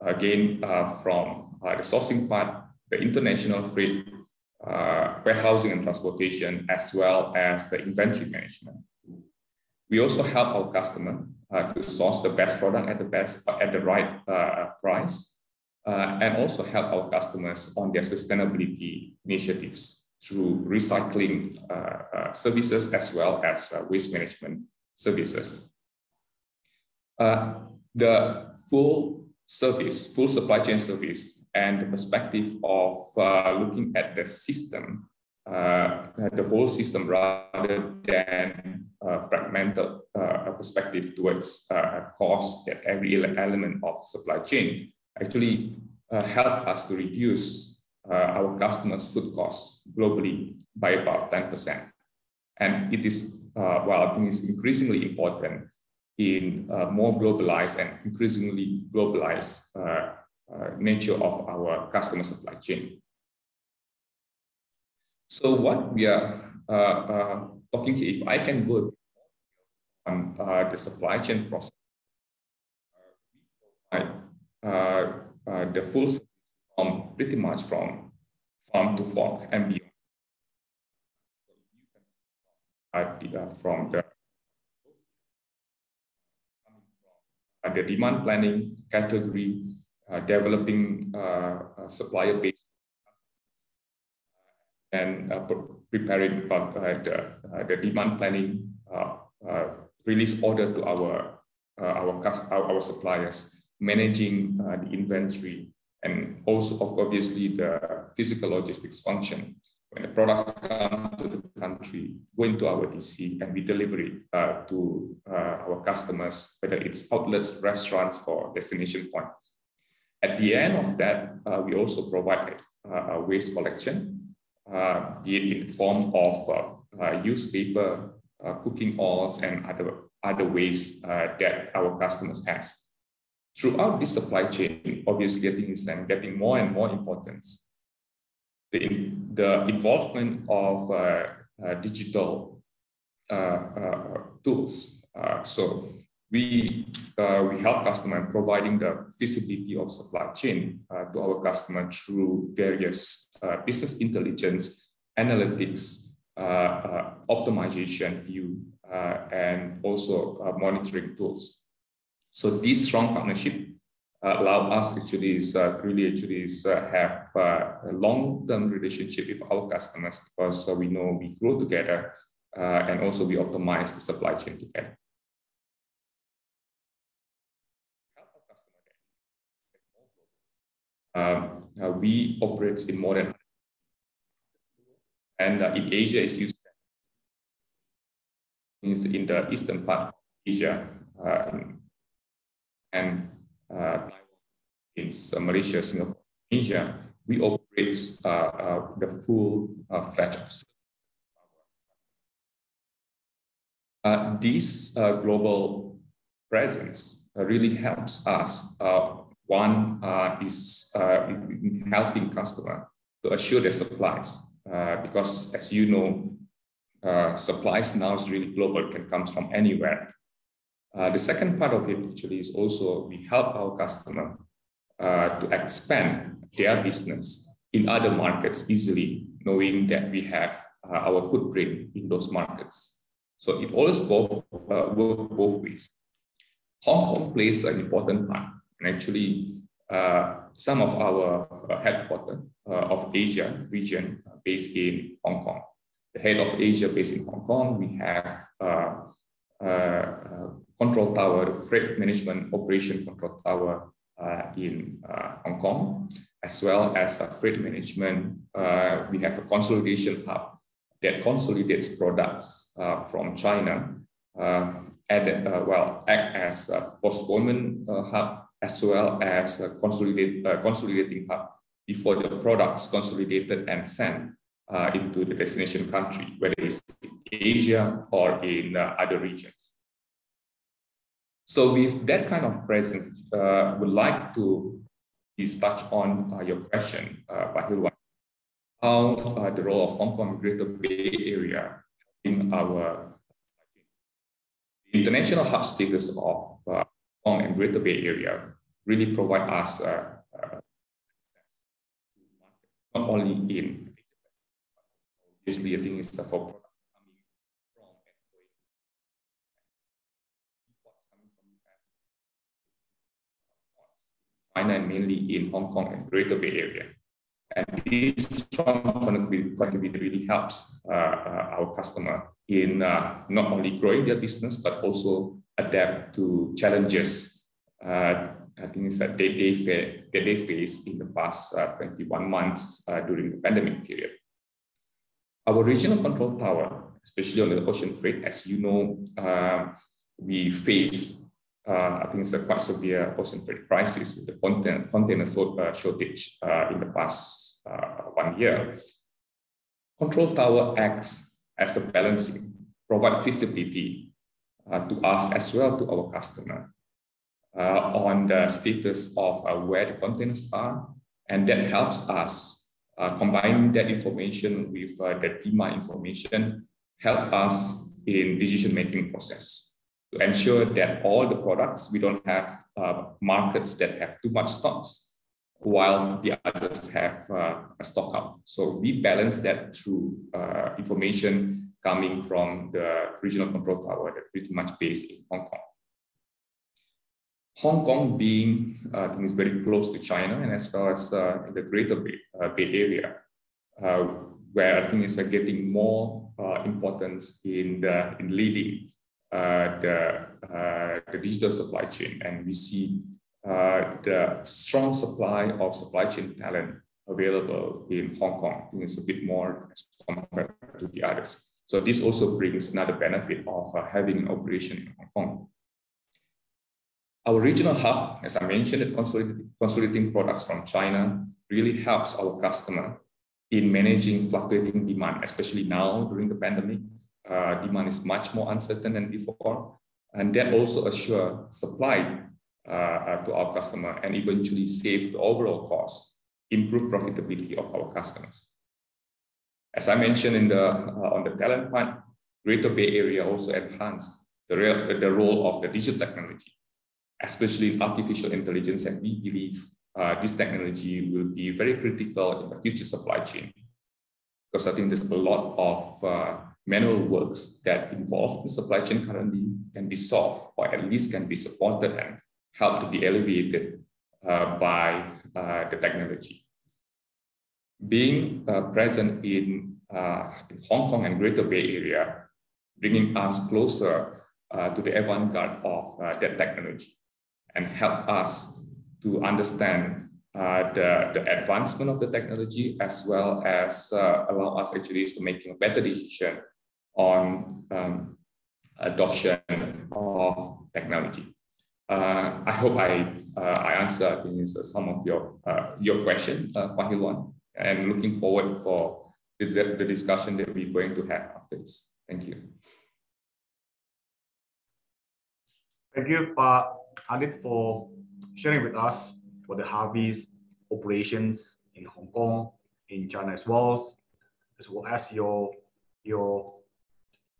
Again, uh, from uh, the sourcing part, the international freight, uh, warehousing and transportation, as well as the inventory management. We also help our customer uh, to source the best product at the best at the right uh, price, uh, and also help our customers on their sustainability initiatives through recycling uh, uh, services as well as uh, waste management services. Uh, the full service, full supply chain service, and the perspective of uh, looking at the system, uh, the whole system rather than Uh, fragmented uh, perspective towards uh, cost at every element of supply chain, actually uh, help us to reduce uh, our customers' food costs globally by about ten percent. And it is, uh, well, I think it's increasingly important in uh, more globalized and increasingly globalized uh, uh, nature of our customer supply chain. So what we are uh, uh, talking here, if I can go on uh, the supply chain process, uh, uh, uh, the full from pretty much from farm to fork and beyond. Uh, from the uh, the demand planning, category, uh, developing uh, a supplier base and uh, preparing about uh, the, uh, the demand planning uh, uh, release order to our uh, our, our our suppliers, managing uh, the inventory, and also obviously the physical logistics function. When the products come to the country, go into our D C, and we deliver it uh, to uh, our customers, whether it's outlets, restaurants, or destination points. At the end of that, uh, we also provide uh, a waste collection, uh, be it in the form of uh, uh, used paper, uh, cooking oils, and other, other waste uh, that our customers has. Throughout this supply chain, obviously, I think it's getting more and more importance. The, the involvement of uh, uh, digital uh, uh, tools. Uh, so we, uh, we help customers providing the feasibility of supply chain uh, to our customer through various uh, business intelligence, analytics, uh, uh, optimization view, uh, and also uh, monitoring tools. So this strong partnership Uh, allow us actually is uh, really actually is, uh, have uh, a long-term relationship with our customers, because uh, we know we grow together uh, and also we optimize the supply chain together. Um, uh, we operate in more than, and uh, in Asia is used means in the eastern part of Asia, um, and. Uh, in uh, Malaysia, Singapore, Indonesia, we operate uh, uh, the full uh, fledged of uh, this uh, global presence uh, really helps us. Uh, one uh, is uh, in helping customer to assure their supplies, uh, because as you know, uh, supplies now is really global, can come from anywhere. Uh, the second part of it actually is also we help our customer uh, to expand their business in other markets easily, knowing that we have uh, our footprint in those markets. So it always both uh, work both ways. Hong Kong plays an important part, and actually uh, some of our uh, headquarters uh, of Asia region uh, based in Hong Kong. The head of Asia based in Hong Kong, we have uh, Uh, uh, control tower, freight management operation control tower uh, in uh, Hong Kong, as well as a freight management. Uh, we have a consolidation hub that consolidates products uh, from China, uh, added, uh, well, act as a postponement uh, hub, as well as a consolidate, uh, consolidating hub before the products consolidated and sent Uh, into the destination country, whether it's in Asia or in uh, other regions. So with that kind of presence, uh, would like to please touch on uh, your question, uh, by Hilwan, how uh, the role of Hong Kong and Greater Bay Area in our international hub status of uh, Hong Kong and Greater Bay Area really provide us uh, uh, not only in obviously, I think it's for products coming from and going coming from China, and mainly in Hong Kong and Greater Bay Area. And this strong connectivity really helps uh, uh, our customer in uh, not only growing their business, but also adapt to challenges. Uh, I think it's that they, they, fa that they faced in the past uh, twenty-one months uh, during the pandemic period. Our regional control tower, especially on the ocean freight, as you know, uh, we face, uh, I think it's a quite severe ocean freight crisis with the container, container shortage uh, in the past uh, one year. Control tower acts as a balancing, provide visibility uh, to us as well to our customer uh, on the status of uh, where the containers are, and that helps us Uh, combining that information with uh, the demand information help us in decision-making process to ensure that all the products, we don't have uh, markets that have too much stocks while the others have uh, a stock out. So we balance that through uh, information coming from the regional control tower that pretty much based in Hong Kong. Hong Kong being, uh, I think, is very close to China, and as well as uh, in the Greater Bay, uh, Bay Area, uh, where I think it's uh, getting more uh, importance in the, in leading uh, the, uh, the digital supply chain, and we see uh, the strong supply of supply chain talent available in Hong Kong. I think it's a bit more as compared to the others. So this also brings another benefit of uh, having an operation in Hong Kong. Our regional hub, as I mentioned, consolidating products from China really helps our customer in managing fluctuating demand, especially now during the pandemic. Uh, demand is much more uncertain than before, and that also assures supply uh, to our customer and eventually save the overall cost, improve profitability of our customers. As I mentioned in the, uh, on the talent part, Greater Bay Area also enhanced the, real, the role of the digital technology, especially artificial intelligence, and we believe uh, this technology will be very critical in the future supply chain, because I think there's a lot of uh, manual works that involved in supply chain currently can be solved, or at least can be supported and helped to be elevated uh, by uh, the technology. Being uh, present in, uh, in Hong Kong and Greater Bay Area, bringing us closer uh, to the avant-garde of uh, that technology, and help us to understand uh, the, the advancement of the technology, as well as uh, allow us actually to make a better decision on um, adoption of technology. Uh, I hope I, uh, I answered some of your, uh, your questions, uh, Pak Hilwan, and looking forward for the discussion that we're going to have after this. Thank you. Thank you, Pak Adit, for sharing with us for the Harvey's operations in Hong Kong, in China as well, as well as your your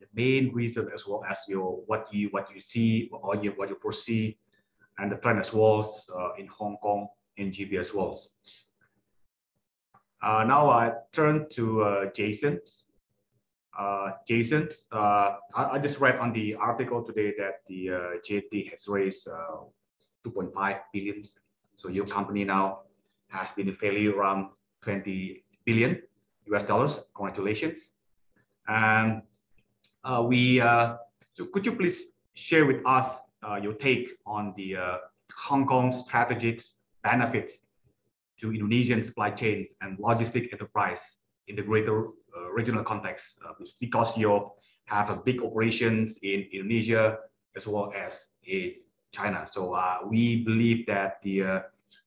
the main reason, as well as your what you what you see or your, what you foresee, and the trend as well uh, in Hong Kong and G B A as well. Uh, now I turn to uh, Jason. Uh, Jason, uh, I, I just read on the article today that the uh, J and T has raised uh, two point five billion. So your company now has been valued around twenty billion U S dollars. Congratulations. And uh, we, uh, so could you please share with us uh, your take on the uh, Hong Kong strategic benefits to Indonesian supply chains and logistic enterprise in the greater uh, regional context, uh, because you have a big operations in Indonesia as well as in China. So uh, we believe that the uh,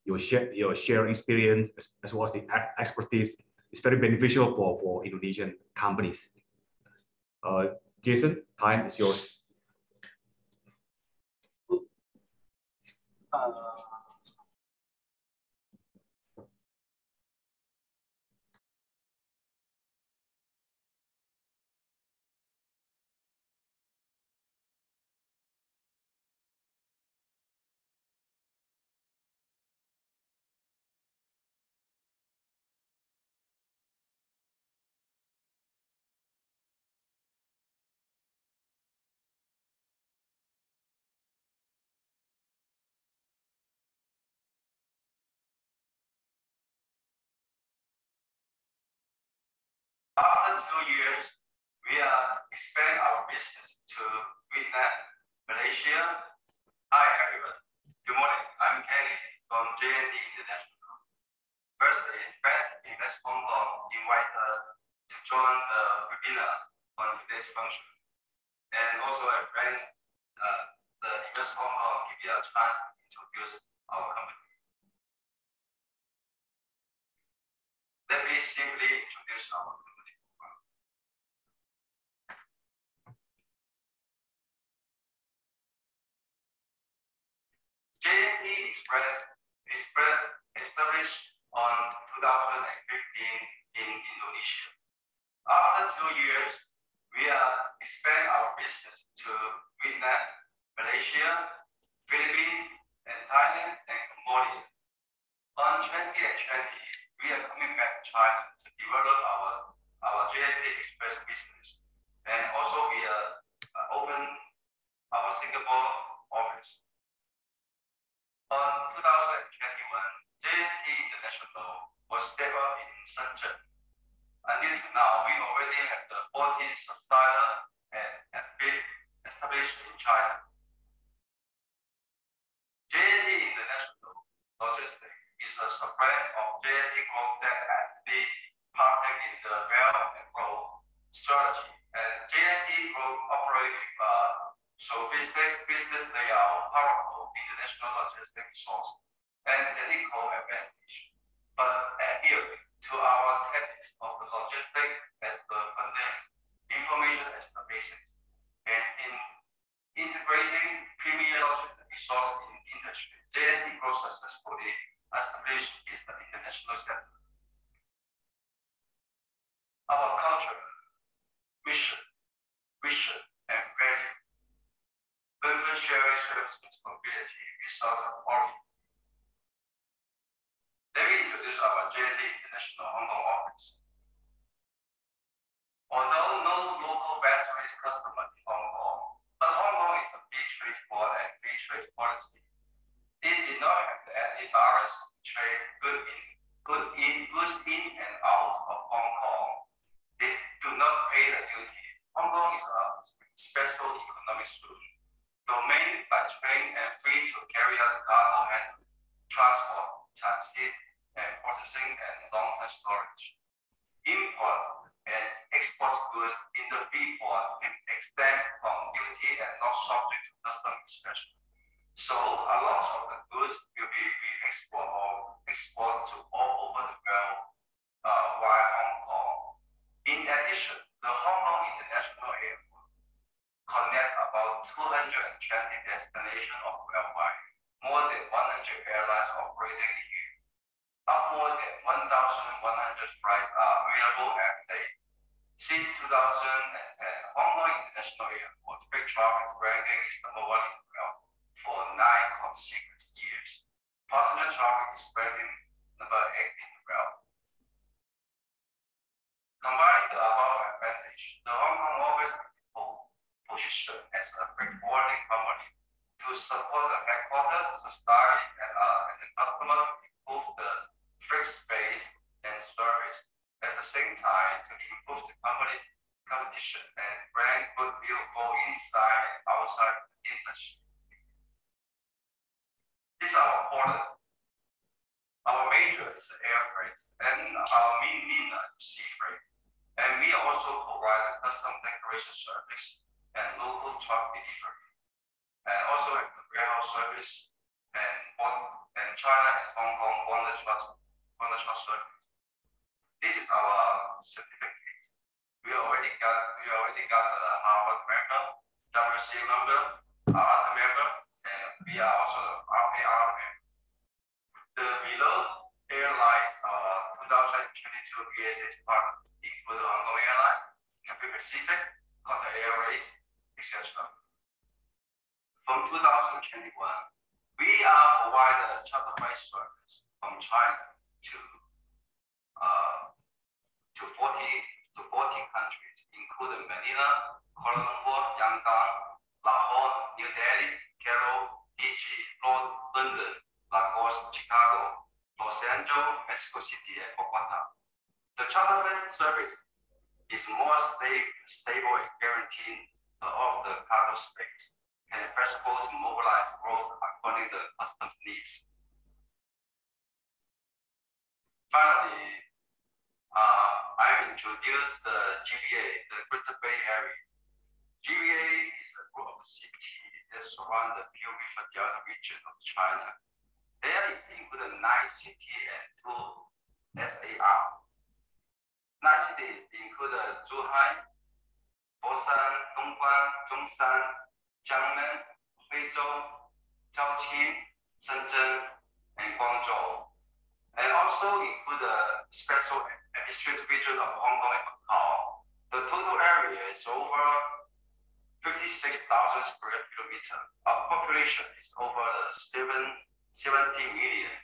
your share your share experience as, as well as the expertise is very beneficial for for Indonesian companies. Uh, Jason, time is yours. Uh, After two years, we are expanding our business to Vietnam, Malaysia. Hi, everyone. Good morning. I'm Kenny from J and T International. Firstly, Invest Hong Kong invites us to join the webinar on today's function. And also, our friends, uh, the Invest Hong Kong give you a chance to introduce our company. Let me simply introduce our company. J and T Express is established on two thousand fifteen in Indonesia. After two years, we are expanding our business to Vietnam, Malaysia, Philippines, and Thailand, and Cambodia. On twenty twenty, we are coming back to China to develop our, our J and T Express business. And also, we are uh, open our Singapore office. market subsider and as big established in China. J and T International Logistics is a sub-brand of J and T Group that actively partners in the wealth and growth strategy. And J and T Group operates with a sophisticated business layout, powerful international logistics source, and technical advantage. But adhere to our techniques of the logistics as the pandemic, information as the basis, and in integrating premier logistics resources in industry, J and T Group successfully established is the international standard. Our culture, mission, vision, and value. Benefit sharing service responsibility is our origin. Let me introduce our J and T International Hong Kong office. Although no local factory is customer in Hong Kong, but Hong Kong is a free trade port and free trade policy. It did not have any barriers to trade goods in, good in, goods in and out of Hong Kong. They do not pay the duty. Hong Kong is a special economic zone, domain by train and free to carry out cargo handling, transport, transit, and processing and long-term storage. Import and export goods in the free port can exempt from duty and not subject to customs inspection. So a lot of the goods will be re-export or export to all over the world uh, via Hong Kong. In addition, the Hong Kong International Airport connects about two hundred twenty destinations of worldwide, more than one hundred airlines operating here. Upward than one thousand one hundred flights are available every day. Since two thousand, Hong Kong International Airport freight traffic ranking is number one in the world for nine consecutive years. Passenger traffic is ranking number eight in the world. Combining the above advantage, the Hong Kong office positioned as a freight forwarding company to support the headquarters, society, and, uh, and the customer to improve the freight space and service. At the same time, to improve the company's competition and brand goodwill both inside and outside the industry. These are important. Our major is air freight, and our main minor is sea freight. And we also provide custom decoration service and local truck delivery, and also the warehouse service and and China and Hong Kong bonded truck service. This is our certificate. We already got we already got a Harvard member, W C member, ALI member, and we are also the R P R member. The below airlines are twenty twenty-two B S H partners, including Hong Kong Airlines, Cathay Pacific, Qatar Airways, et cetera. From two thousand twenty-one, we are providing a charter flight service from China to uh, to forty to forty countries, including Manila, Kuala Lumpur, Yangon, Lahore, New Delhi, Cairo, Fiji, London, Lagos, Chicago, Los Angeles, Mexico City, and Bogota. The charter flight service is more safe, stable, and guaranteeing of the cargo space. And flexible to mobilize growth according to the customs needs. Finally, uh, I've introduced the G B A, the Greater Bay Area. G B A is a group of cities that surround the Pure River Delta region of China. There is included nine cities and two S A R. Nine cities include Zhuhai, Foshan, Dongguan, Zhongshan, Jiangmen, Huizhou, Zhaoqing, Shenzhen, and Guangzhou, and also include the special administrative region of Hong Kong and Macau. The total area is over fifty-six thousand square kilometers. Our population is over seventy million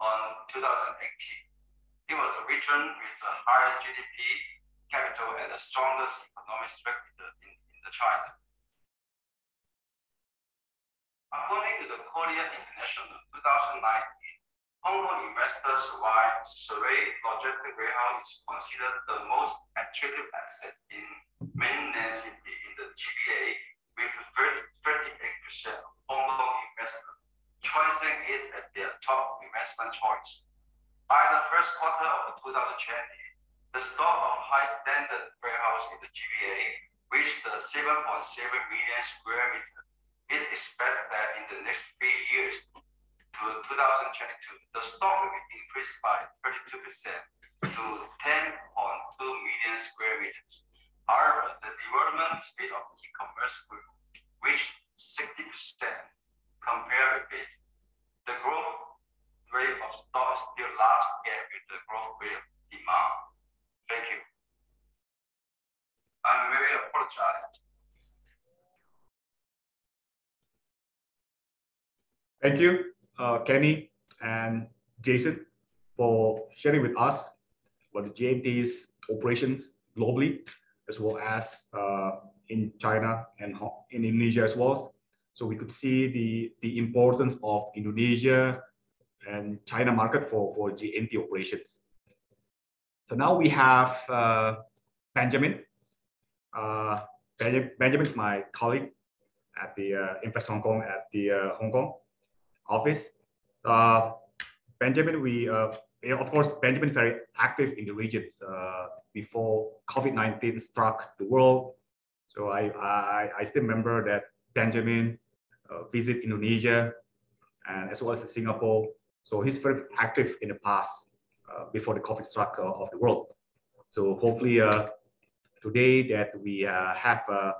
on two thousand eighteen. It was a region with a higher G D P capital and the strongest economic structure in, in the China. According to the Korea International twenty nineteen, Hong Kong investors' wide survey logistics warehouse is considered the most attractive asset in investment choice. By the first quarter of twenty twenty, the stock of high-standard warehouse in the G B A reached seven point seven million square meters. It's expected that in the next three years to twenty twenty-two, the stock will be increased by thirty-two percent to ten point two million square meters. However, the development speed of e-commerce will reach sixty percent compared with the growth rate of stock still large gap with the growth rate of demand. Thank you. I'm very apologetic. Thank you, uh, Kenny and Jason, for sharing with us what the J and T's operations globally, as well as uh, in China and in Indonesia as well. So we could see the, the importance of Indonesia and China market for, for J and T operations. So now we have uh, Benjamin. Uh, Benjamin Benjamin's my colleague at the uh, Invest Hong Kong at the uh, Hong Kong office. Uh, Benjamin, we uh, of course Benjamin very active in the regions uh, before COVID nineteen struck the world. So I I, I still remember that Benjamin uh, visit Indonesia and as well as Singapore. So he's very active in the past uh, before the COVID struck uh, of the world. So hopefully uh, today that we uh, have a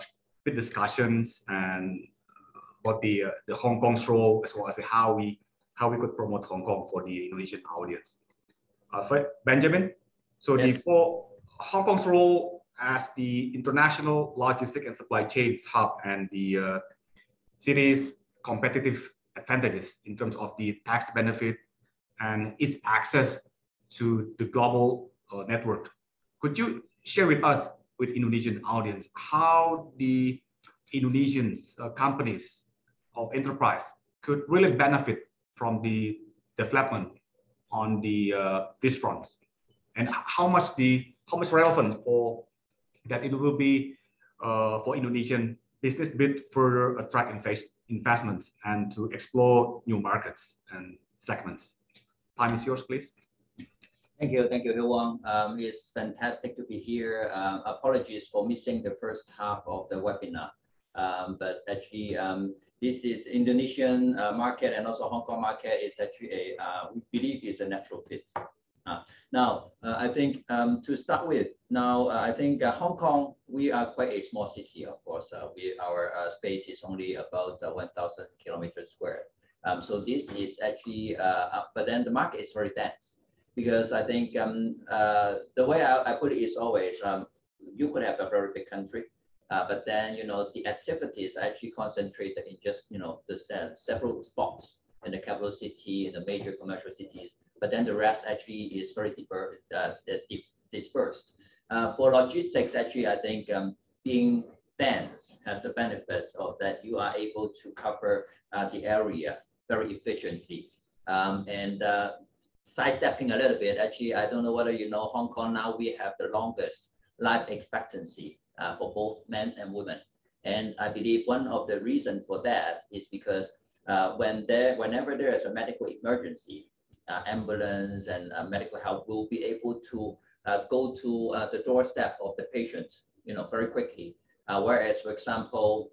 bit discussions and about the uh, the Hong Kong's role as well as how we how we could promote Hong Kong for the Indonesian audience. Uh, for Benjamin, so yes. Before Hong Kong's role as the international logistic and supply chains hub and the uh, city's competitive advantages in terms of the tax benefit and its access to the global uh, network. Could you share with us, with Indonesian audience, how the Indonesian uh, companies or enterprise could really benefit from the development on the uh, this front, and how much the how much relevant for that it will be uh, for Indonesian business bit further attract invest investments and to explore new markets and segments. Time is yours, please. Thank you, thank you, Hilwan. Um, it's fantastic to be here. Uh, apologies for missing the first half of the webinar, um, but actually um, this is Indonesian uh, market and also Hong Kong market is actually a, uh, we believe is a natural fit. Uh, now, uh, I think um, to start with, now uh, I think uh, Hong Kong, we are quite a small city, of course. Uh, we, our uh, space is only about uh, one thousand kilometers square. Um, so this is actually, uh, uh, but then the market is very dense. Because I think um, uh, the way I, I put it is always, um, you could have a very big country, uh, but then, you know, the activities are actually concentrated in just, you know, the uh, several spots in the capital city, in the major commercial cities, but then the rest actually is very deeper, uh, dispersed. Uh, for logistics, actually, I think um, being dense has the benefit of that you are able to cover uh, the area very efficiently. Um, and uh, sidestepping a little bit, actually, I don't know whether you know Hong Kong now, we have the longest life expectancy uh, for both men and women. And I believe one of the reasons for that is because uh, when there, whenever there is a medical emergency, uh, ambulance and uh, medical help will be able to uh, go to uh, the doorstep of the patient, you know, very quickly. Uh, whereas, for example,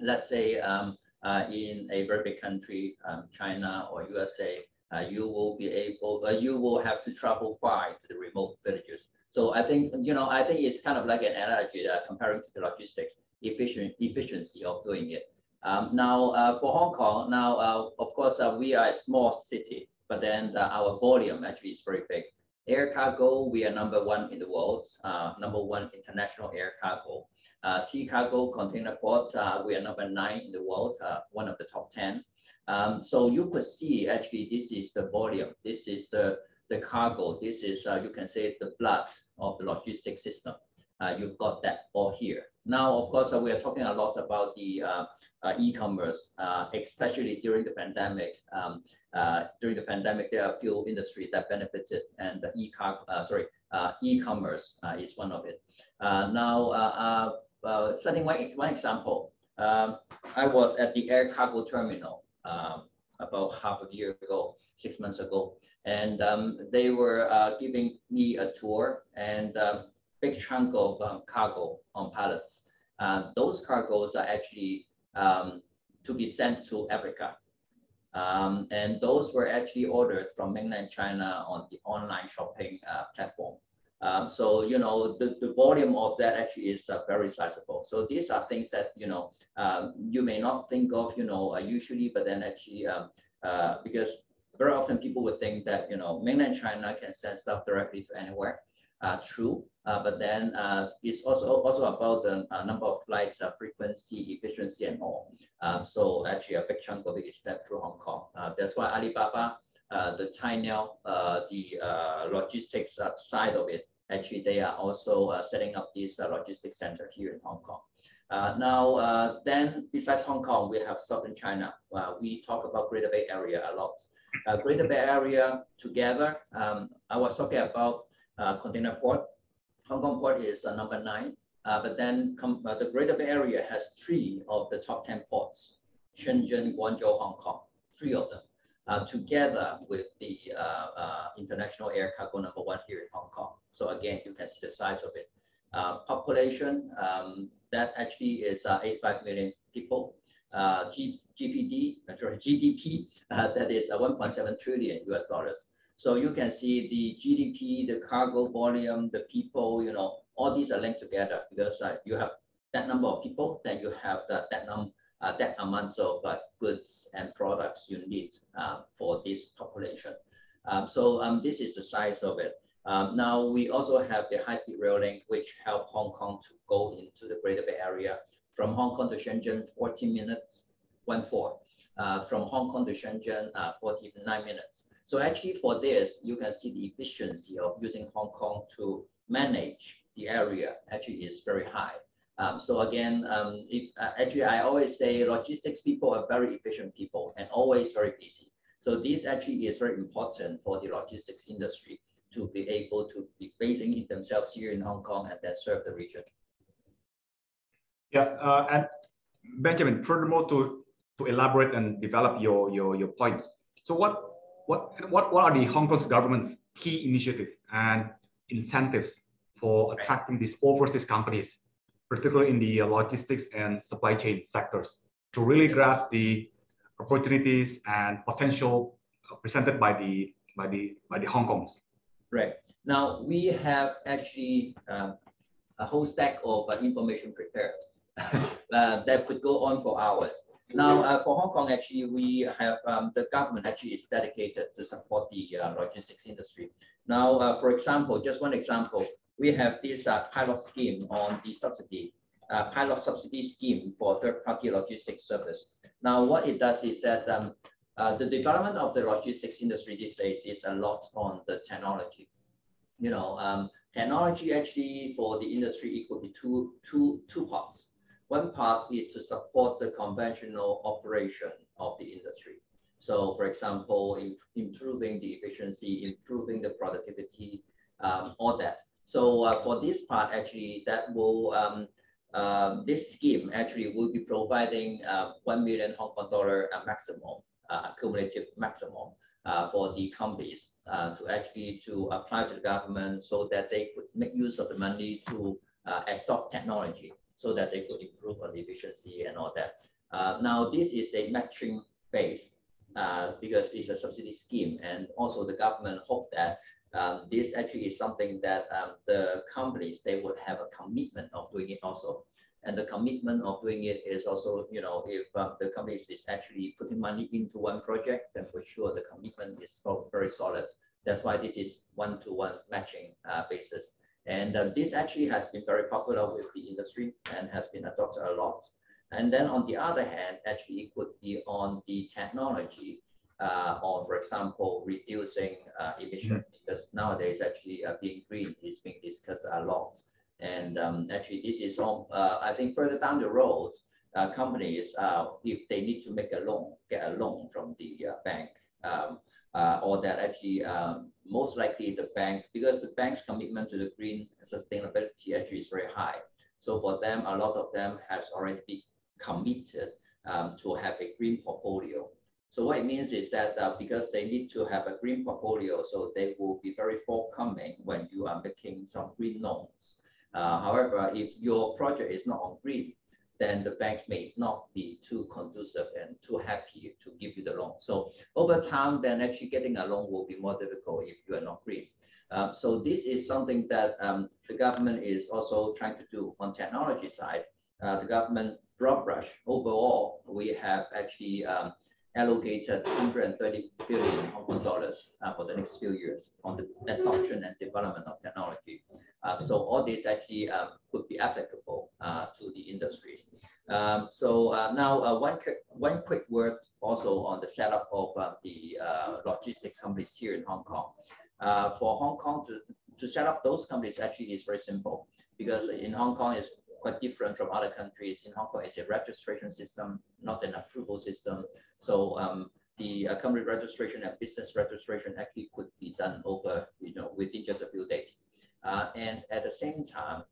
let's say um, uh, in a very big country, um, China or U S A, Uh, you will be able, uh, you will have to travel far to the remote villages. So I think, you know, I think it's kind of like an analogy uh, comparing to the logistics efficient, efficiency of doing it. Um, now uh, for Hong Kong, now, uh, of course, uh, we are a small city, but then uh, our volume actually is very big. Air cargo, we are number one in the world, uh, number one international air cargo. Uh, sea cargo container ports, uh, we are number nine in the world, uh, one of the top ten. Um, so you could see actually this is the volume, this is the, the cargo, this is, uh, you can say, the blood of the logistics system. Uh, you've got that all here. Now, of course, uh, we are talking a lot about the uh, uh, e-commerce, uh, especially during the pandemic. Um, uh, during the pandemic, there are a few industries that benefited, and the e-car, uh, sorry, uh, e-commerce uh, is one of it. Uh, now, uh, uh, uh, setting one, one example, um, I was at the air cargo terminal. Um, about half a year ago, six months ago. and um, they were uh, giving me a tour and um, big chunk of um, cargo on pallets. Uh, those cargoes are actually um, to be sent to Africa. Um, and those were actually ordered from mainland China on the online shopping uh, platform. Um, so, you know, the, the volume of that actually is uh, very sizable. So these are things that, you know, um, you may not think of, you know, uh, usually, but then actually, um, uh, because very often people would think that, you know, mainland China can send stuff directly to anywhere. Uh, true, uh, but then uh, it's also also about the uh, number of flights, uh, frequency, efficiency, and all. Um, so actually, a big chunk of it is sent through Hong Kong. Uh, that's why Alibaba, uh, the China, uh, the uh, logistics uh, side of it, actually they are also uh, setting up this uh, logistics center here in Hong Kong. Uh, now, uh, then besides Hong Kong, we have Southern China. Uh, we talk about Greater Bay Area a lot. Uh, Greater Bay Area together, um, I was talking about. Uh, container port. Hong Kong port is uh, number nine, uh, but then com uh, the Greater Bay Area has three of the top ten ports, Shenzhen, Guangzhou, Hong Kong, three of them, uh, together with the uh, uh, international air cargo number one here in Hong Kong. So again, you can see the size of it. Uh, population, um, that actually is uh, eighty-five million people. Uh, G P D, sorry, G D P, uh, that is uh, one point seven trillion U S dollars. So you can see the G D P, the cargo volume, the people, you know, all these are linked together because uh, you have that number of people, then you have the, that, num uh, that amount of uh, goods and products you need uh, for this population. Um, so um, this is the size of it. Um, now, we also have the high-speed rail link, which helped Hong Kong to go into the Greater Bay Area. From Hong Kong to Shenzhen, fourteen minutes, one four. Uh, from Hong Kong to Shenzhen, uh, forty-nine minutes. So actually for this, you can see the efficiency of using Hong Kong to manage the area actually is very high. Um, so again, um, if, uh, actually I always say logistics people are very efficient people and always very busy. So this actually is very important for the logistics industry to be able to be basing themselves here in Hong Kong and then serve the region. Yeah, uh, and Benjamin, furthermore, to, to elaborate and develop your, your, your point. So what What, what, what are the Hong Kong's government's key initiatives and incentives for attracting these overseas companies, particularly in the logistics and supply chain sectors, to really grasp the opportunities and potential presented by the by the by the Hong Kongs? Right. Now we have actually um, a whole stack of uh, information prepared uh, that could go on for hours. Now, uh, for Hong Kong, actually, we have um, the government actually is dedicated to support the uh, logistics industry. Now, uh, for example, just one example, we have this uh, pilot scheme on the subsidy, uh, pilot subsidy scheme for third-party logistics service. Now, what it does is that um, uh, the development of the logistics industry these days is a lot on the technology. You know, um, technology actually for the industry equal to two, two, two parts. One part is to support the conventional operation of the industry. So, for example, in, improving the efficiency, improving the productivity, um, all that. So, uh, for this part, actually, that will um, uh, this scheme actually will be providing uh, one million Hong Kong dollar uh, maximum, uh, cumulative maximum uh, for the companies uh, to actually to apply to the government so that they could make use of the money to uh, adopt technology, so that they could improve on the efficiency and all that. Uh, now, this is a matching base uh, because it's a subsidy scheme. And also the government hope that um, this actually is something that um, the companies, they would have a commitment of doing it also. And the commitment of doing it is also, you know, if um, the companies is actually putting money into one project, then for sure the commitment is very solid. That's why this is one-to-one matching uh, basis. And uh, this actually has been very popular with the industry and has been adopted a lot. And then on the other hand, actually it could be on the technology uh, or, for example, reducing uh, emission, because nowadays actually uh, being green is being discussed a lot. And um, actually this is, all, uh, I think further down the road, uh, companies, uh, if they need to make a loan, get a loan from the uh, bank, um, Uh, or that actually um, most likely the bank, because the bank's commitment to the green sustainability actually is very high. So for them, a lot of them has already been committed um, to have a green portfolio. So what it means is that uh, because they need to have a green portfolio, so they will be very forthcoming when you are making some green loans. Uh, however, if your project is not on green, then the banks may not be too conducive and too happy to give you the loan. So over time, then actually getting a loan will be more difficult if you are not green. Um, so this is something that um, the government is also trying to do on technology side. Uh, the government broad brush overall, we have actually um, allocated one hundred thirty billion Hong Kong dollars uh, for the next few years on the adoption and development of technology. Uh, so all this actually um, could be applicable uh, to the industries. Um, so uh, now uh, one, quick, one quick word also on the setup of uh, the uh, logistics companies here in Hong Kong. Uh, for Hong Kong to, to set up those companies actually is very simple, because in Hong Kong it's quite different from other countries. In Hong Kong, it's a registration system, not an approval system. So um, the uh, company registration and business registration actually could be done over, you know, within just a few days. Uh, and at the same time,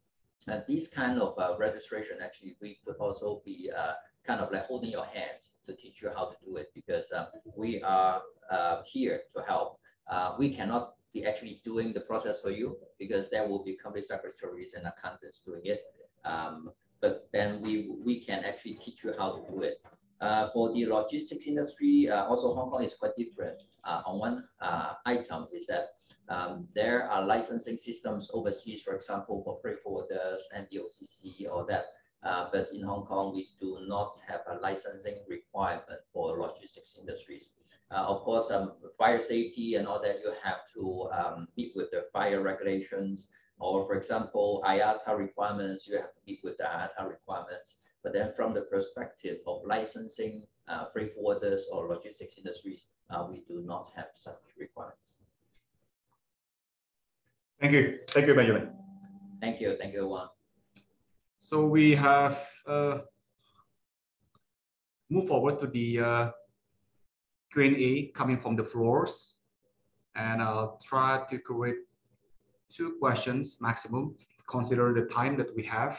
uh, these kind of uh, registration actually we could also be uh, kind of like holding your hand to teach you how to do it, because um, we are uh, here to help. Uh, we cannot be actually doing the process for you, because there will be company secretaries and accountants doing it. Um, but then we, we can actually teach you how to do it. Uh, for the logistics industry, uh, also Hong Kong is quite different. Uh, on one uh, item is that um, there are licensing systems overseas, for example, for freight forwarders and the O C C or that. Uh, but in Hong Kong, we do not have a licensing requirement for logistics industries. Uh, of course, um, fire safety and all that, you have to um, meet with the fire regulations, or for example, I A T A requirements, you have to meet with the I A T A requirements. But then from the perspective of licensing uh, freight forwarders or logistics industries, uh, we do not have such requirements. Thank you. Thank you, Benjamin. Thank you. Thank you, everyone. So we have uh, moved forward to the uh, Q and A coming from the floors, and I'll try to create two questions maximum, consider the time that we have.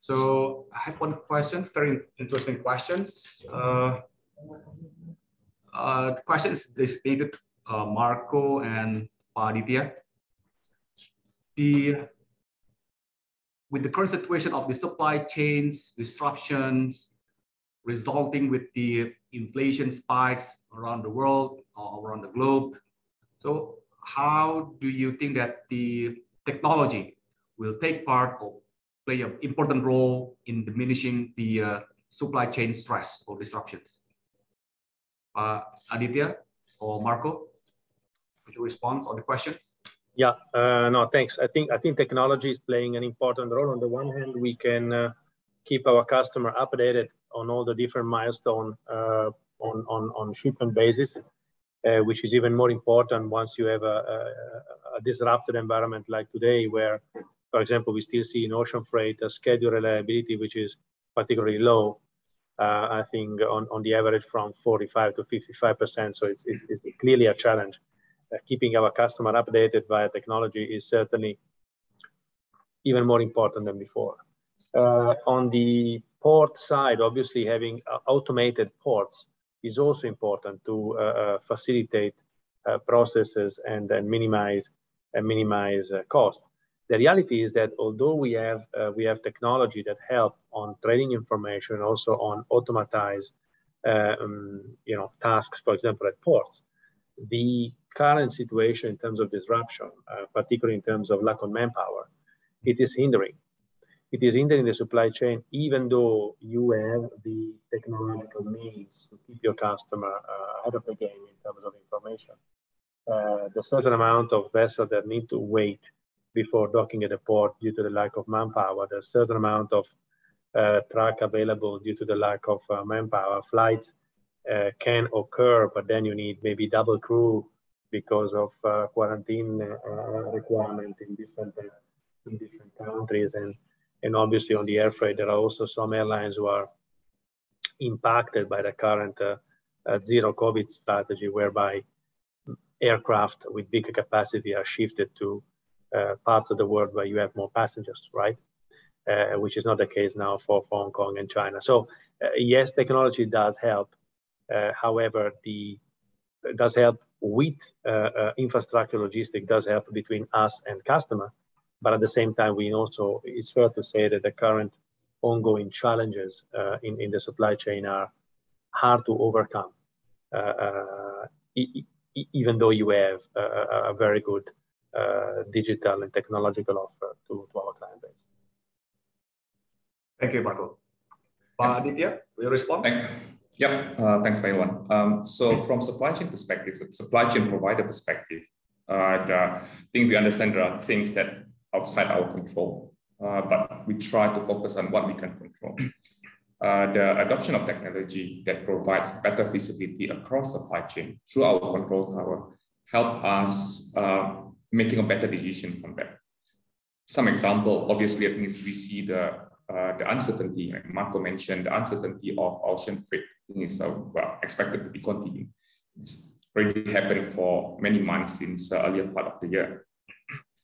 So I had one question, very interesting questions. Uh, uh, the question is related to uh, Marco and Aditya. The With the current situation of the supply chains disruptions resulting with the inflation spikes around the world or around the globe, so how do you think that the technology will take part or play an important role in diminishing the uh, supply chain stress or disruptions? Uh, Aditya or Marco, could you respond on the questions? Yeah, uh, no, thanks. I think I think technology is playing an important role. On the one hand, we can uh, keep our customer updated on all the different milestones uh, on, on, on shipment basis, uh, which is even more important once you have a, a, a disrupted environment like today, where, for example, we still see in ocean freight a schedule reliability, which is particularly low, uh, I think on, on the average from forty-five to fifty-five percent. So it's, it's, it's clearly a challenge. Uh, keeping our customer updated via technology is certainly even more important than before. Uh, on the port side, obviously having uh, automated ports is also important to uh, uh, facilitate uh, processes and, and minimize and minimize uh, cost. The reality is that although we have uh, we have technology that help on trading information, also on automatized uh, um, you know tasks, for example at ports, the current situation in terms of disruption, uh, particularly in terms of lack of manpower, it is hindering. It is hindering the supply chain, even though you have the technological means to keep your customer uh, ahead of the game in terms of information. Uh, the certain amount of vessels that need to wait before docking at the port due to the lack of manpower, the certain amount of uh, truck available due to the lack of uh, manpower, flights uh, can occur, but then you need maybe double crew because of uh, quarantine uh, requirement in different uh, in different countries, and and obviously on the air freight there are also some airlines who are impacted by the current uh, uh, zero COVID strategy, whereby aircraft with bigger capacity are shifted to uh, parts of the world where you have more passengers, right? Uh, which is not the case now for Hong Kong and China. So uh, yes, technology does help, Uh, however, the does help with uh, uh, infrastructure logistics, does help between us and customer. But at the same time, we also, it's fair to say that the current ongoing challenges uh, in, in the supply chain are hard to overcome, uh, uh, e e even though you have a, a very good uh, digital and technological offer to, to our client base. Thank you, Marco. Uh, Aditya, will you respond? Thank you. Yep, uh, thanks, Hilwan. Um, so from supply chain perspective, supply chain provider perspective, uh, the, I think we understand there are things that are outside our control, uh, but we try to focus on what we can control. Uh, the adoption of technology that provides better visibility across supply chain through our control tower help us uh, making a better decision from that. Some example, obviously, I think is we see the uh, the uncertainty, like Marco mentioned, the uncertainty of ocean freight is uh, well, expected to be continuing. It's already happened for many months since uh, earlier part of the year.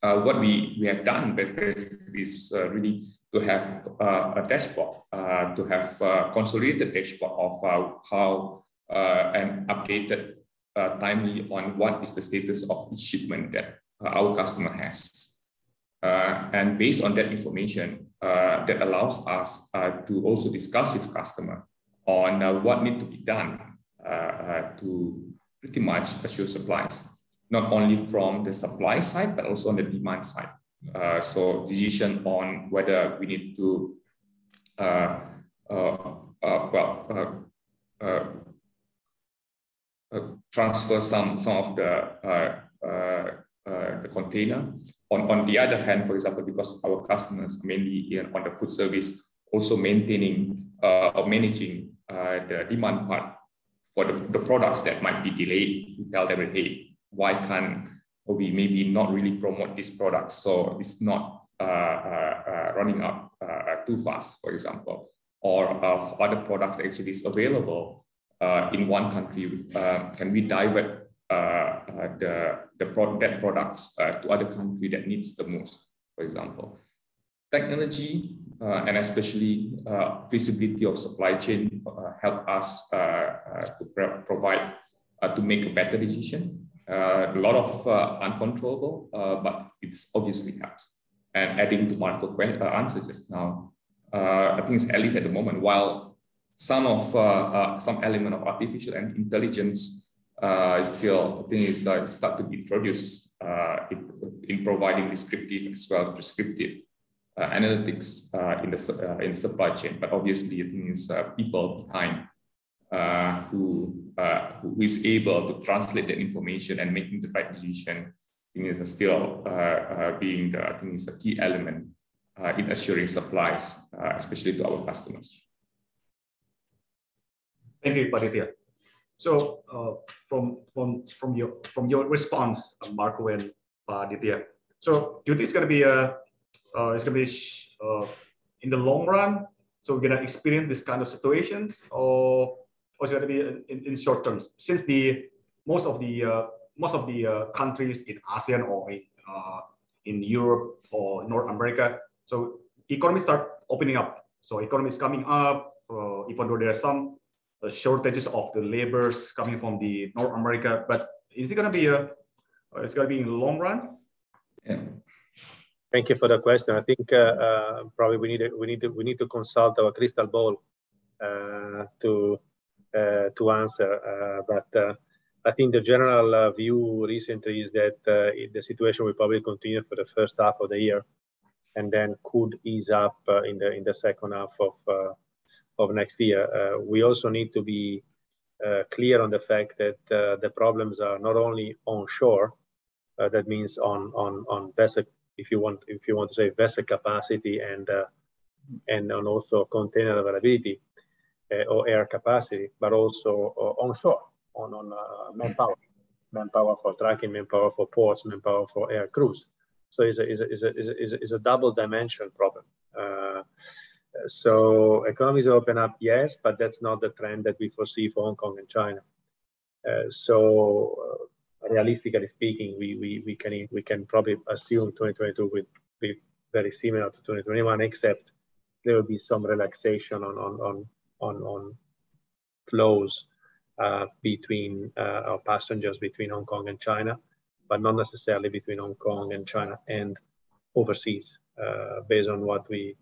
Uh, what we, we have done basically is uh, really to have uh, a dashboard, uh, to have a consolidated dashboard of uh, how uh, and updated uh, timely on what is the status of each shipment that uh, our customer has. Uh, and based on that information, uh, that allows us uh, to also discuss with customer on uh, what needs to be done uh, uh, to pretty much assure supplies, not only from the supply side, but also on the demand side. Uh, so decision on whether we need to, uh, uh, uh, well, uh, uh, uh, transfer some, some of the, uh, uh, uh, the container. On, on the other hand, for example, because our customers mainly you know, on the food service, also maintaining uh, or managing Uh, the demand part for the, the products that might be delayed, we tell them, hey, why can't we maybe not really promote these products so it's not uh, uh, uh, running up uh, too fast, for example, or of other products actually is available uh, in one country, uh, can we divert uh, uh, the, the pro that products uh, to other country that needs the most, for example. Technology uh, and especially uh, visibility of supply chain uh, help us uh, uh, to provide, uh, to make a better decision. Uh, a lot of uh, uncontrollable, uh, but it's obviously helps. And adding to Marco's uh, answer just now, uh, I think it's at least at the moment, while some of uh, uh, some element of artificial and intelligence uh, is still, I think it's uh, start to be introduced uh, in, in providing descriptive as well as prescriptive Uh, analytics uh, in the uh, in supply chain, but obviously I think it's uh, people behind uh, who uh, who is able to translate that information and making the right decision. I think is still uh, uh, being the I think is a key element uh, in assuring supplies, uh, especially to our customers. Thank you, Aditya. So uh, from from from your from your response, Marco and Aditya. So do you think it's going to be a Uh, it's going to be uh, in the long run, so we're going to experience this kind of situations, or, or it's going to be in, in short terms, since the most of the uh, most of the uh, countries in ASEAN or in, uh, in Europe or North America, so economies start opening up, so economies coming up, uh, even though there are some uh, shortages of the laborers coming from the North America, but is it going to be a uh, it's going to be in the long run? Yeah. Thank you for the question. I think uh, uh, probably we need to, we need to, we need to consult our crystal ball uh, to uh, to answer. Uh, but uh, I think the general uh, view recently is that uh, the situation will probably continue for the first half of the year, and then could ease up uh, in the in the second half of uh, of next year. Uh, we also need to be uh, clear on the fact that uh, the problems are not only onshore. Uh, that means on on on vessel. If you want, if you want to say vessel capacity and uh, and on also container availability uh, or air capacity, but also uh, onshore on on uh, manpower, manpower for trucking, manpower for ports, manpower for air crews. So it's a is a is a, is a, is a, is a double dimension problem. Uh, so economies open up, yes, but that's not the trend that we foresee for Hong Kong and China. Uh, so. Uh, Realistically speaking, we, we, we can we can probably assume twenty twenty-two will be very similar to twenty twenty-one, except there will be some relaxation on on on on, on flows uh, between uh, our passengers between Hong Kong and China, but not necessarily between Hong Kong and China and overseas, uh, based on what we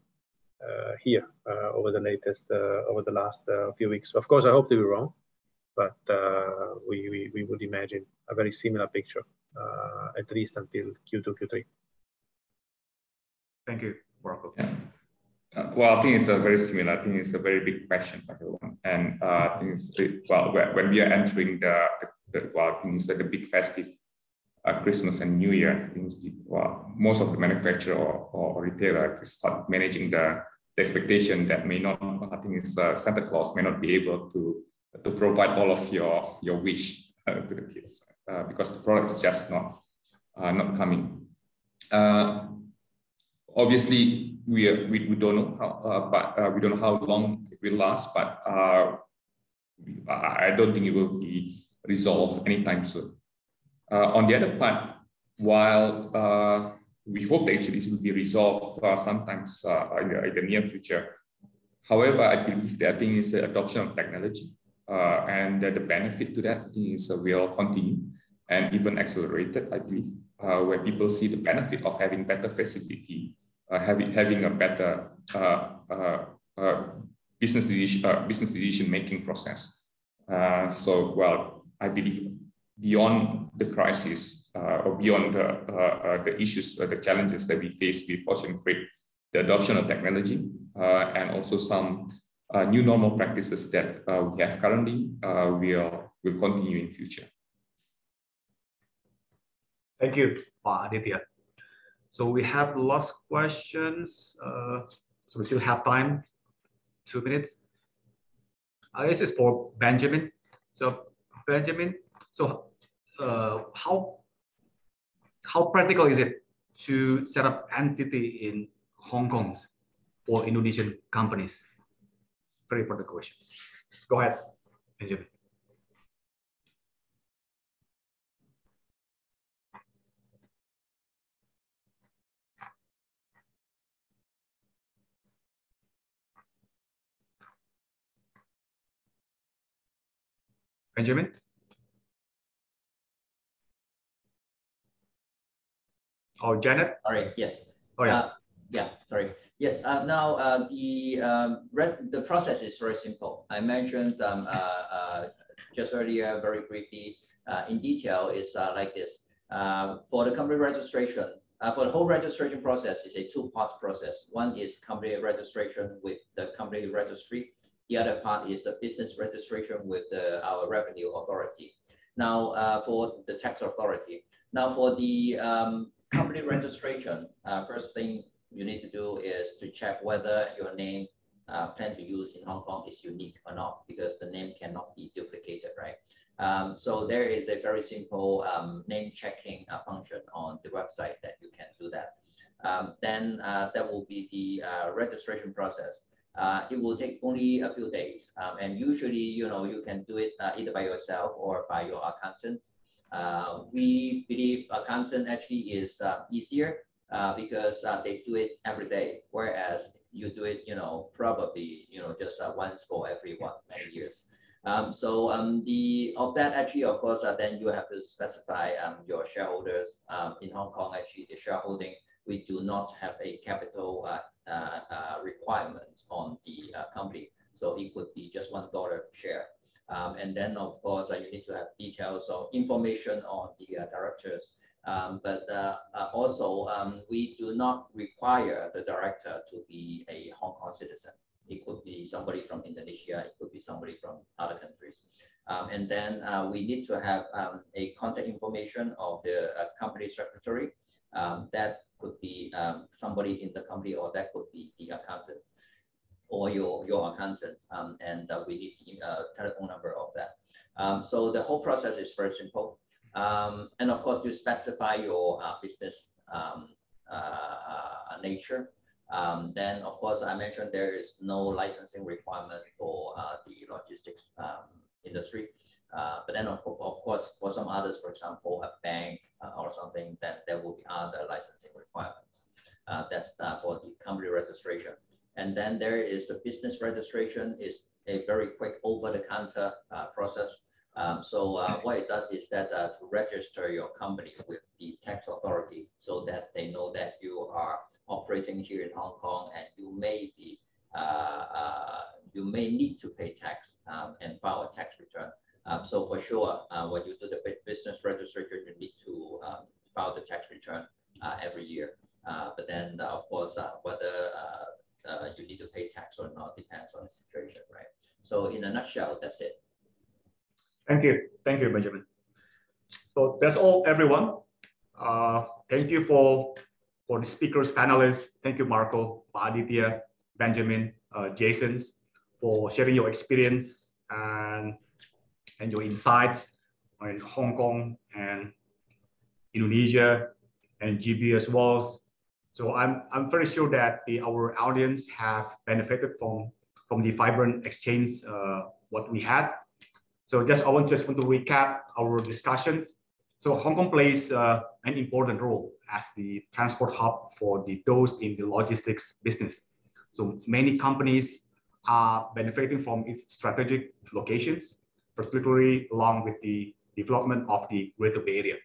uh, hear uh, over the latest, uh, over the last uh, few weeks. So of course, I hope to be wrong, but uh, we, we, we would imagine a very similar picture, uh, at least until Q two, Q three. Thank you, Marco. Yeah. Uh, well, I think it's a very similar. I think it's a very big question for everyone. And uh, I think it's, well, when we are entering the, the well, I think it's like the big festive, uh, Christmas and New Year. I think people, well, most of the manufacturer or, or retailer start managing the, the expectation that may not. I think it's uh, Santa Claus may not be able to to provide all of your your wish uh, to the kids, right? Uh, because the product is just not uh, not coming. Uh, Obviously, we, are, we we don't know how, uh, but uh, we don't know how long it will last. But uh, I don't think it will be resolved anytime soon. Uh, on the other part, while uh, we hope that actually this will be resolved uh, sometimes uh, in, the, in the near future, however, I believe that I think is the adoption of technology uh, and that the benefit to that is uh, will continue and even accelerated, I believe. Uh, where people see the benefit of having better flexibility, uh, having having a better uh, uh, uh, business decision uh, business decision making process. Uh, so, well, I believe beyond the crisis uh, or beyond the uh, uh, the issues or the challenges that we face with ocean freight, the adoption of technology uh, and also some uh, new normal practices that uh, we have currently uh, will will continue in future. Thank you, Pak Aditya. So we have lost questions. Uh, so we still have time, two minutes. Uh, this is for Benjamin. So Benjamin, so uh, how how practical is it to set up entity in Hong Kong for Indonesian companies? Very important questions. Go ahead, Benjamin. Benjamin? Oh, Janet? All right, yes. Oh, yeah. Uh, yeah, sorry. Yes, uh, now uh, the um, red, the process is very simple. I mentioned um, uh, uh, just earlier, very briefly, uh, in detail, is uh, like this. Uh, for the company registration, uh, for the whole registration process, it's a two-part process. One is company registration with the company registry. The other part is the business registration with the, our revenue authority. Now, uh, for the tax authority. Now, for the um, company registration, uh, first thing you need to do is to check whether your name uh, plan to use in Hong Kong is unique or not, because the name cannot be duplicated, right? Um, so there is a very simple um, name checking uh, function on the website that you can do that. Um, then uh, that will be the uh, registration process. Uh, it will take only a few days, um, and usually, you know, you can do it uh, either by yourself or by your accountant. Uh, we believe accountant actually is uh, easier uh, because uh, they do it every day, whereas you do it, you know, probably, you know, just uh, once for every one many years. Um, so um, the of that actually, of course, uh, then you have to specify um, your shareholders. Um, in Hong Kong, actually, the shareholding, we do not have a capital Uh, Uh, uh, requirements on the uh, company. So it could be just one dollar share. Um, and then of course, uh, you need to have details or information on the uh, directors. Um, but uh, uh, also um, we do not require the director to be a Hong Kong citizen. It could be somebody from Indonesia, it could be somebody from other countries. Um, and then uh, we need to have um, a contact information of the uh, company secretary. Um, that could be um, somebody in the company, or that could be the accountant or your, your accountant. Um, and uh, we need the uh, telephone number of that. Um, so the whole process is very simple. Um, and of course, you specify your uh, business um, uh, nature. Um, then, of course, I mentioned there is no licensing requirement for uh, the logistics um, industry. Uh, but then, of, of course, for some others, for example, a bank uh, or something, then there will be other licensing requirements. Uh, that's uh, for the company registration. And then there is the business registration is a very quick over-the-counter uh, process. Um, so uh, what it does is that uh, to register your company with the tax authority so that they know that you are operating here in Hong Kong and you may be uh, uh, you may need to pay tax um, and file a tax return. Um, so for sure, uh, when you do the business registration, you need to um, file the tax return uh, every year. Uh, but then, uh, of course, uh, whether uh, uh, you need to pay tax or not depends on the situation, right? So in a nutshell, that's it. Thank you. Thank you, Benjamin. So that's all, everyone. Uh, thank you for, for the speakers, panelists. Thank you, Marco, Aditya, Benjamin, uh, Jason, for sharing your experience and, and your insights on Hong Kong and Indonesia and G B A as well. So I'm, I'm very sure that the, our audience have benefited from, from the vibrant exchange uh, what we had. So just I want just want to recap our discussions. So Hong Kong plays uh, an important role as the transport hub for the those in the logistics business. So many companies are benefiting from its strategic locations, particularly along with the development of the Greater Bay Area.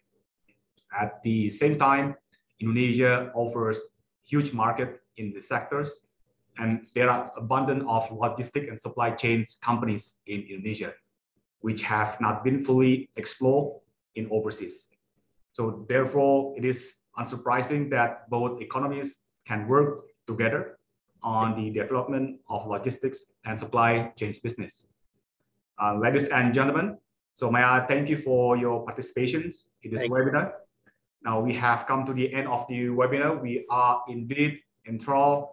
At the same time, Indonesia offers huge market in the sectors, and there are abundance of logistic and supply chains companies in Indonesia, which have not been fully explored in overseas. So therefore, it is unsurprising that both economies can work together on the development of logistics and supply chain business. Uh, ladies and gentlemen, so may I thank you for your participation in this webinar. Now we have come to the end of the webinar. We are indeed enthralled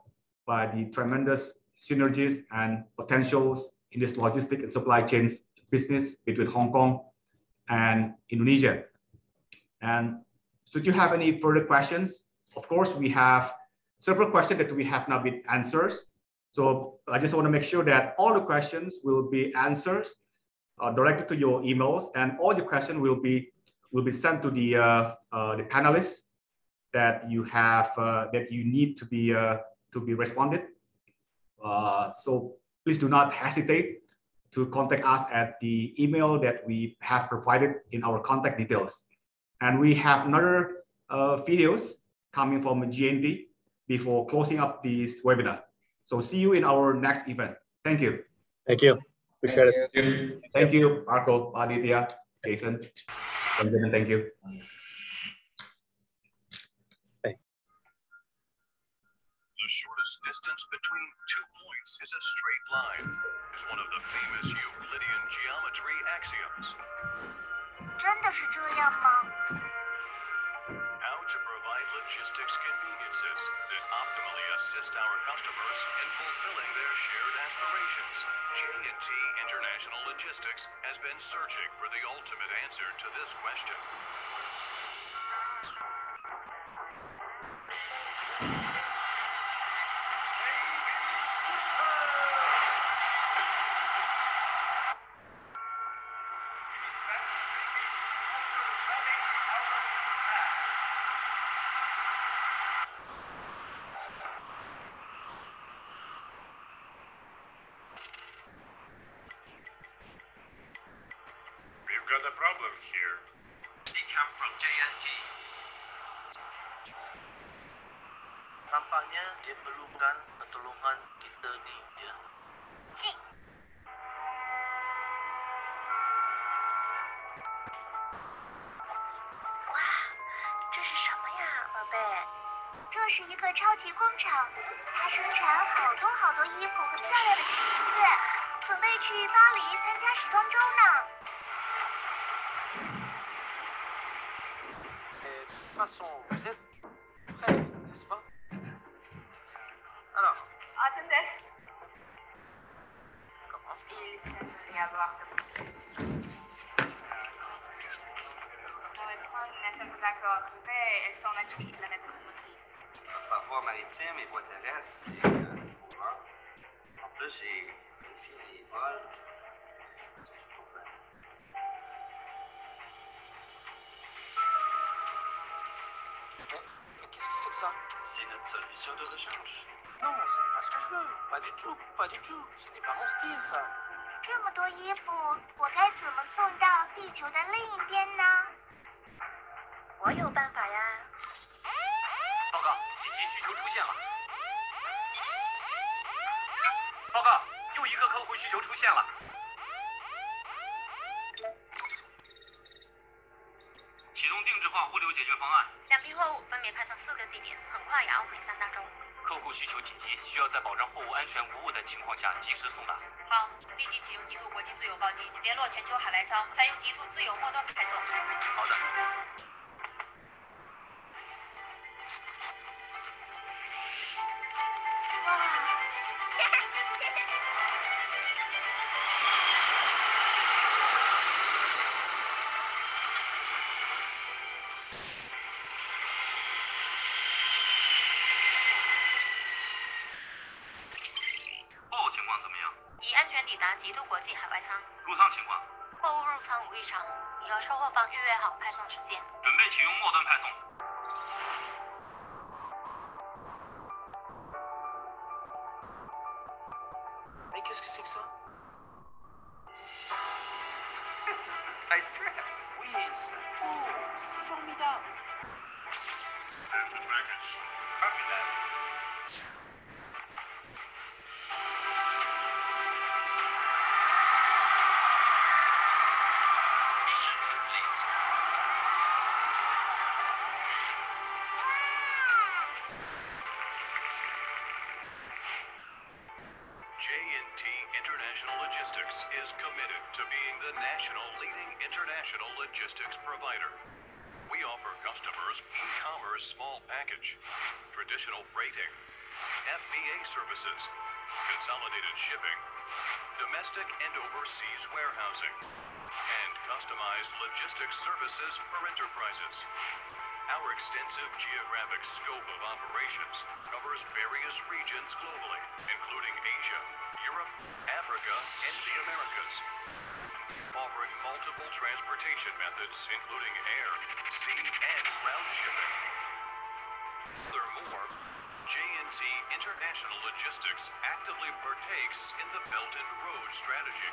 by the tremendous synergies and potentials in this logistics and supply chains business between Hong Kong and Indonesia. And should you have any further questions, of course, we have several questions that we have not been answered. So I just want to make sure that all the questions will be answered uh, directed to your emails, and all the questions will be will be sent to the uh, uh, the panelists that you have uh, that you need to be uh, to be responded. Uh, so please do not hesitate to contact us at the email that we have provided in our contact details. And we have another uh, videos coming from J and T before closing up this webinar. So see you in our next event. Thank you. Thank you. Appreciate Thank it. You. Thank you, Marco, Aditya, Jason. Thank you. The shortest distance between two points is a straight line. Is one of the famous Euclidean geometry axioms. How to provide logistics conveniences that optimally assist our customers in fulfilling their shared aspirations. J and T International Logistics has been searching for the ultimate answer to this question. Solution de recharge. Non, c'est pas ce que je veux. Pas du tout, pas du tout. Ce n'est pas mon style, ça. 这么多衣服，我该怎么送到地球的另一边呢？我有办法呀！报告，紧急需求出现了！报告，又一个客户需求出现了！启动定制化物流解决方案。两批货物分别派送四个地点，很快也要回三大洲。客户需求紧急，需要在保障货物安全无误的情况下及时送达。好，立即启用极兔国际自由包机，联络全球海来商，采用极兔自由末端派送。好的。哇！货物情况怎么样？已安全抵达极兔国际海外仓。入仓情况？货物入仓无异常，已和收货方预约好派送时间。准备启用末端派送。Mais qu'est-ce que c'est que ça? Nice dress. Oui, c'est oh, c'est formidable. There's the package. Copy that. J and T International Logistics is committed to being the national leading international logistics provider. We offer customers e-commerce small package, traditional freighting, F B A services, consolidated shipping, domestic and overseas warehousing, and customized logistics services for enterprises. Our extensive geographic scope of operations covers various regions globally, including Asia, Europe, Africa, and the Americas. Offering multiple transportation methods, including air, sea, and ground shipping. Furthermore, J and T International Logistics actively partakes in the Belt and Road strategy.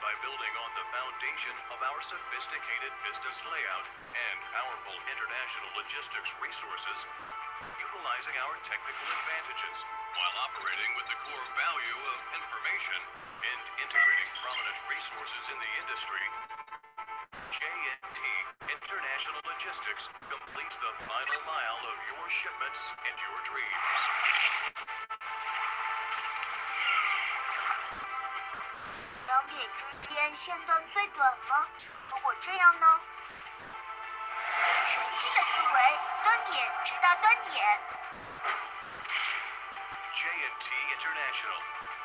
By building on the foundation of our sophisticated business layout and powerful international logistics resources, utilizing our technical advantages while operating with the core value of information and integrating prominent resources in the industry, J and T International Logistics completes the final mile of your shipments and your dreams. It J and T International.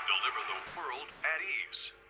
Deliver the world at ease.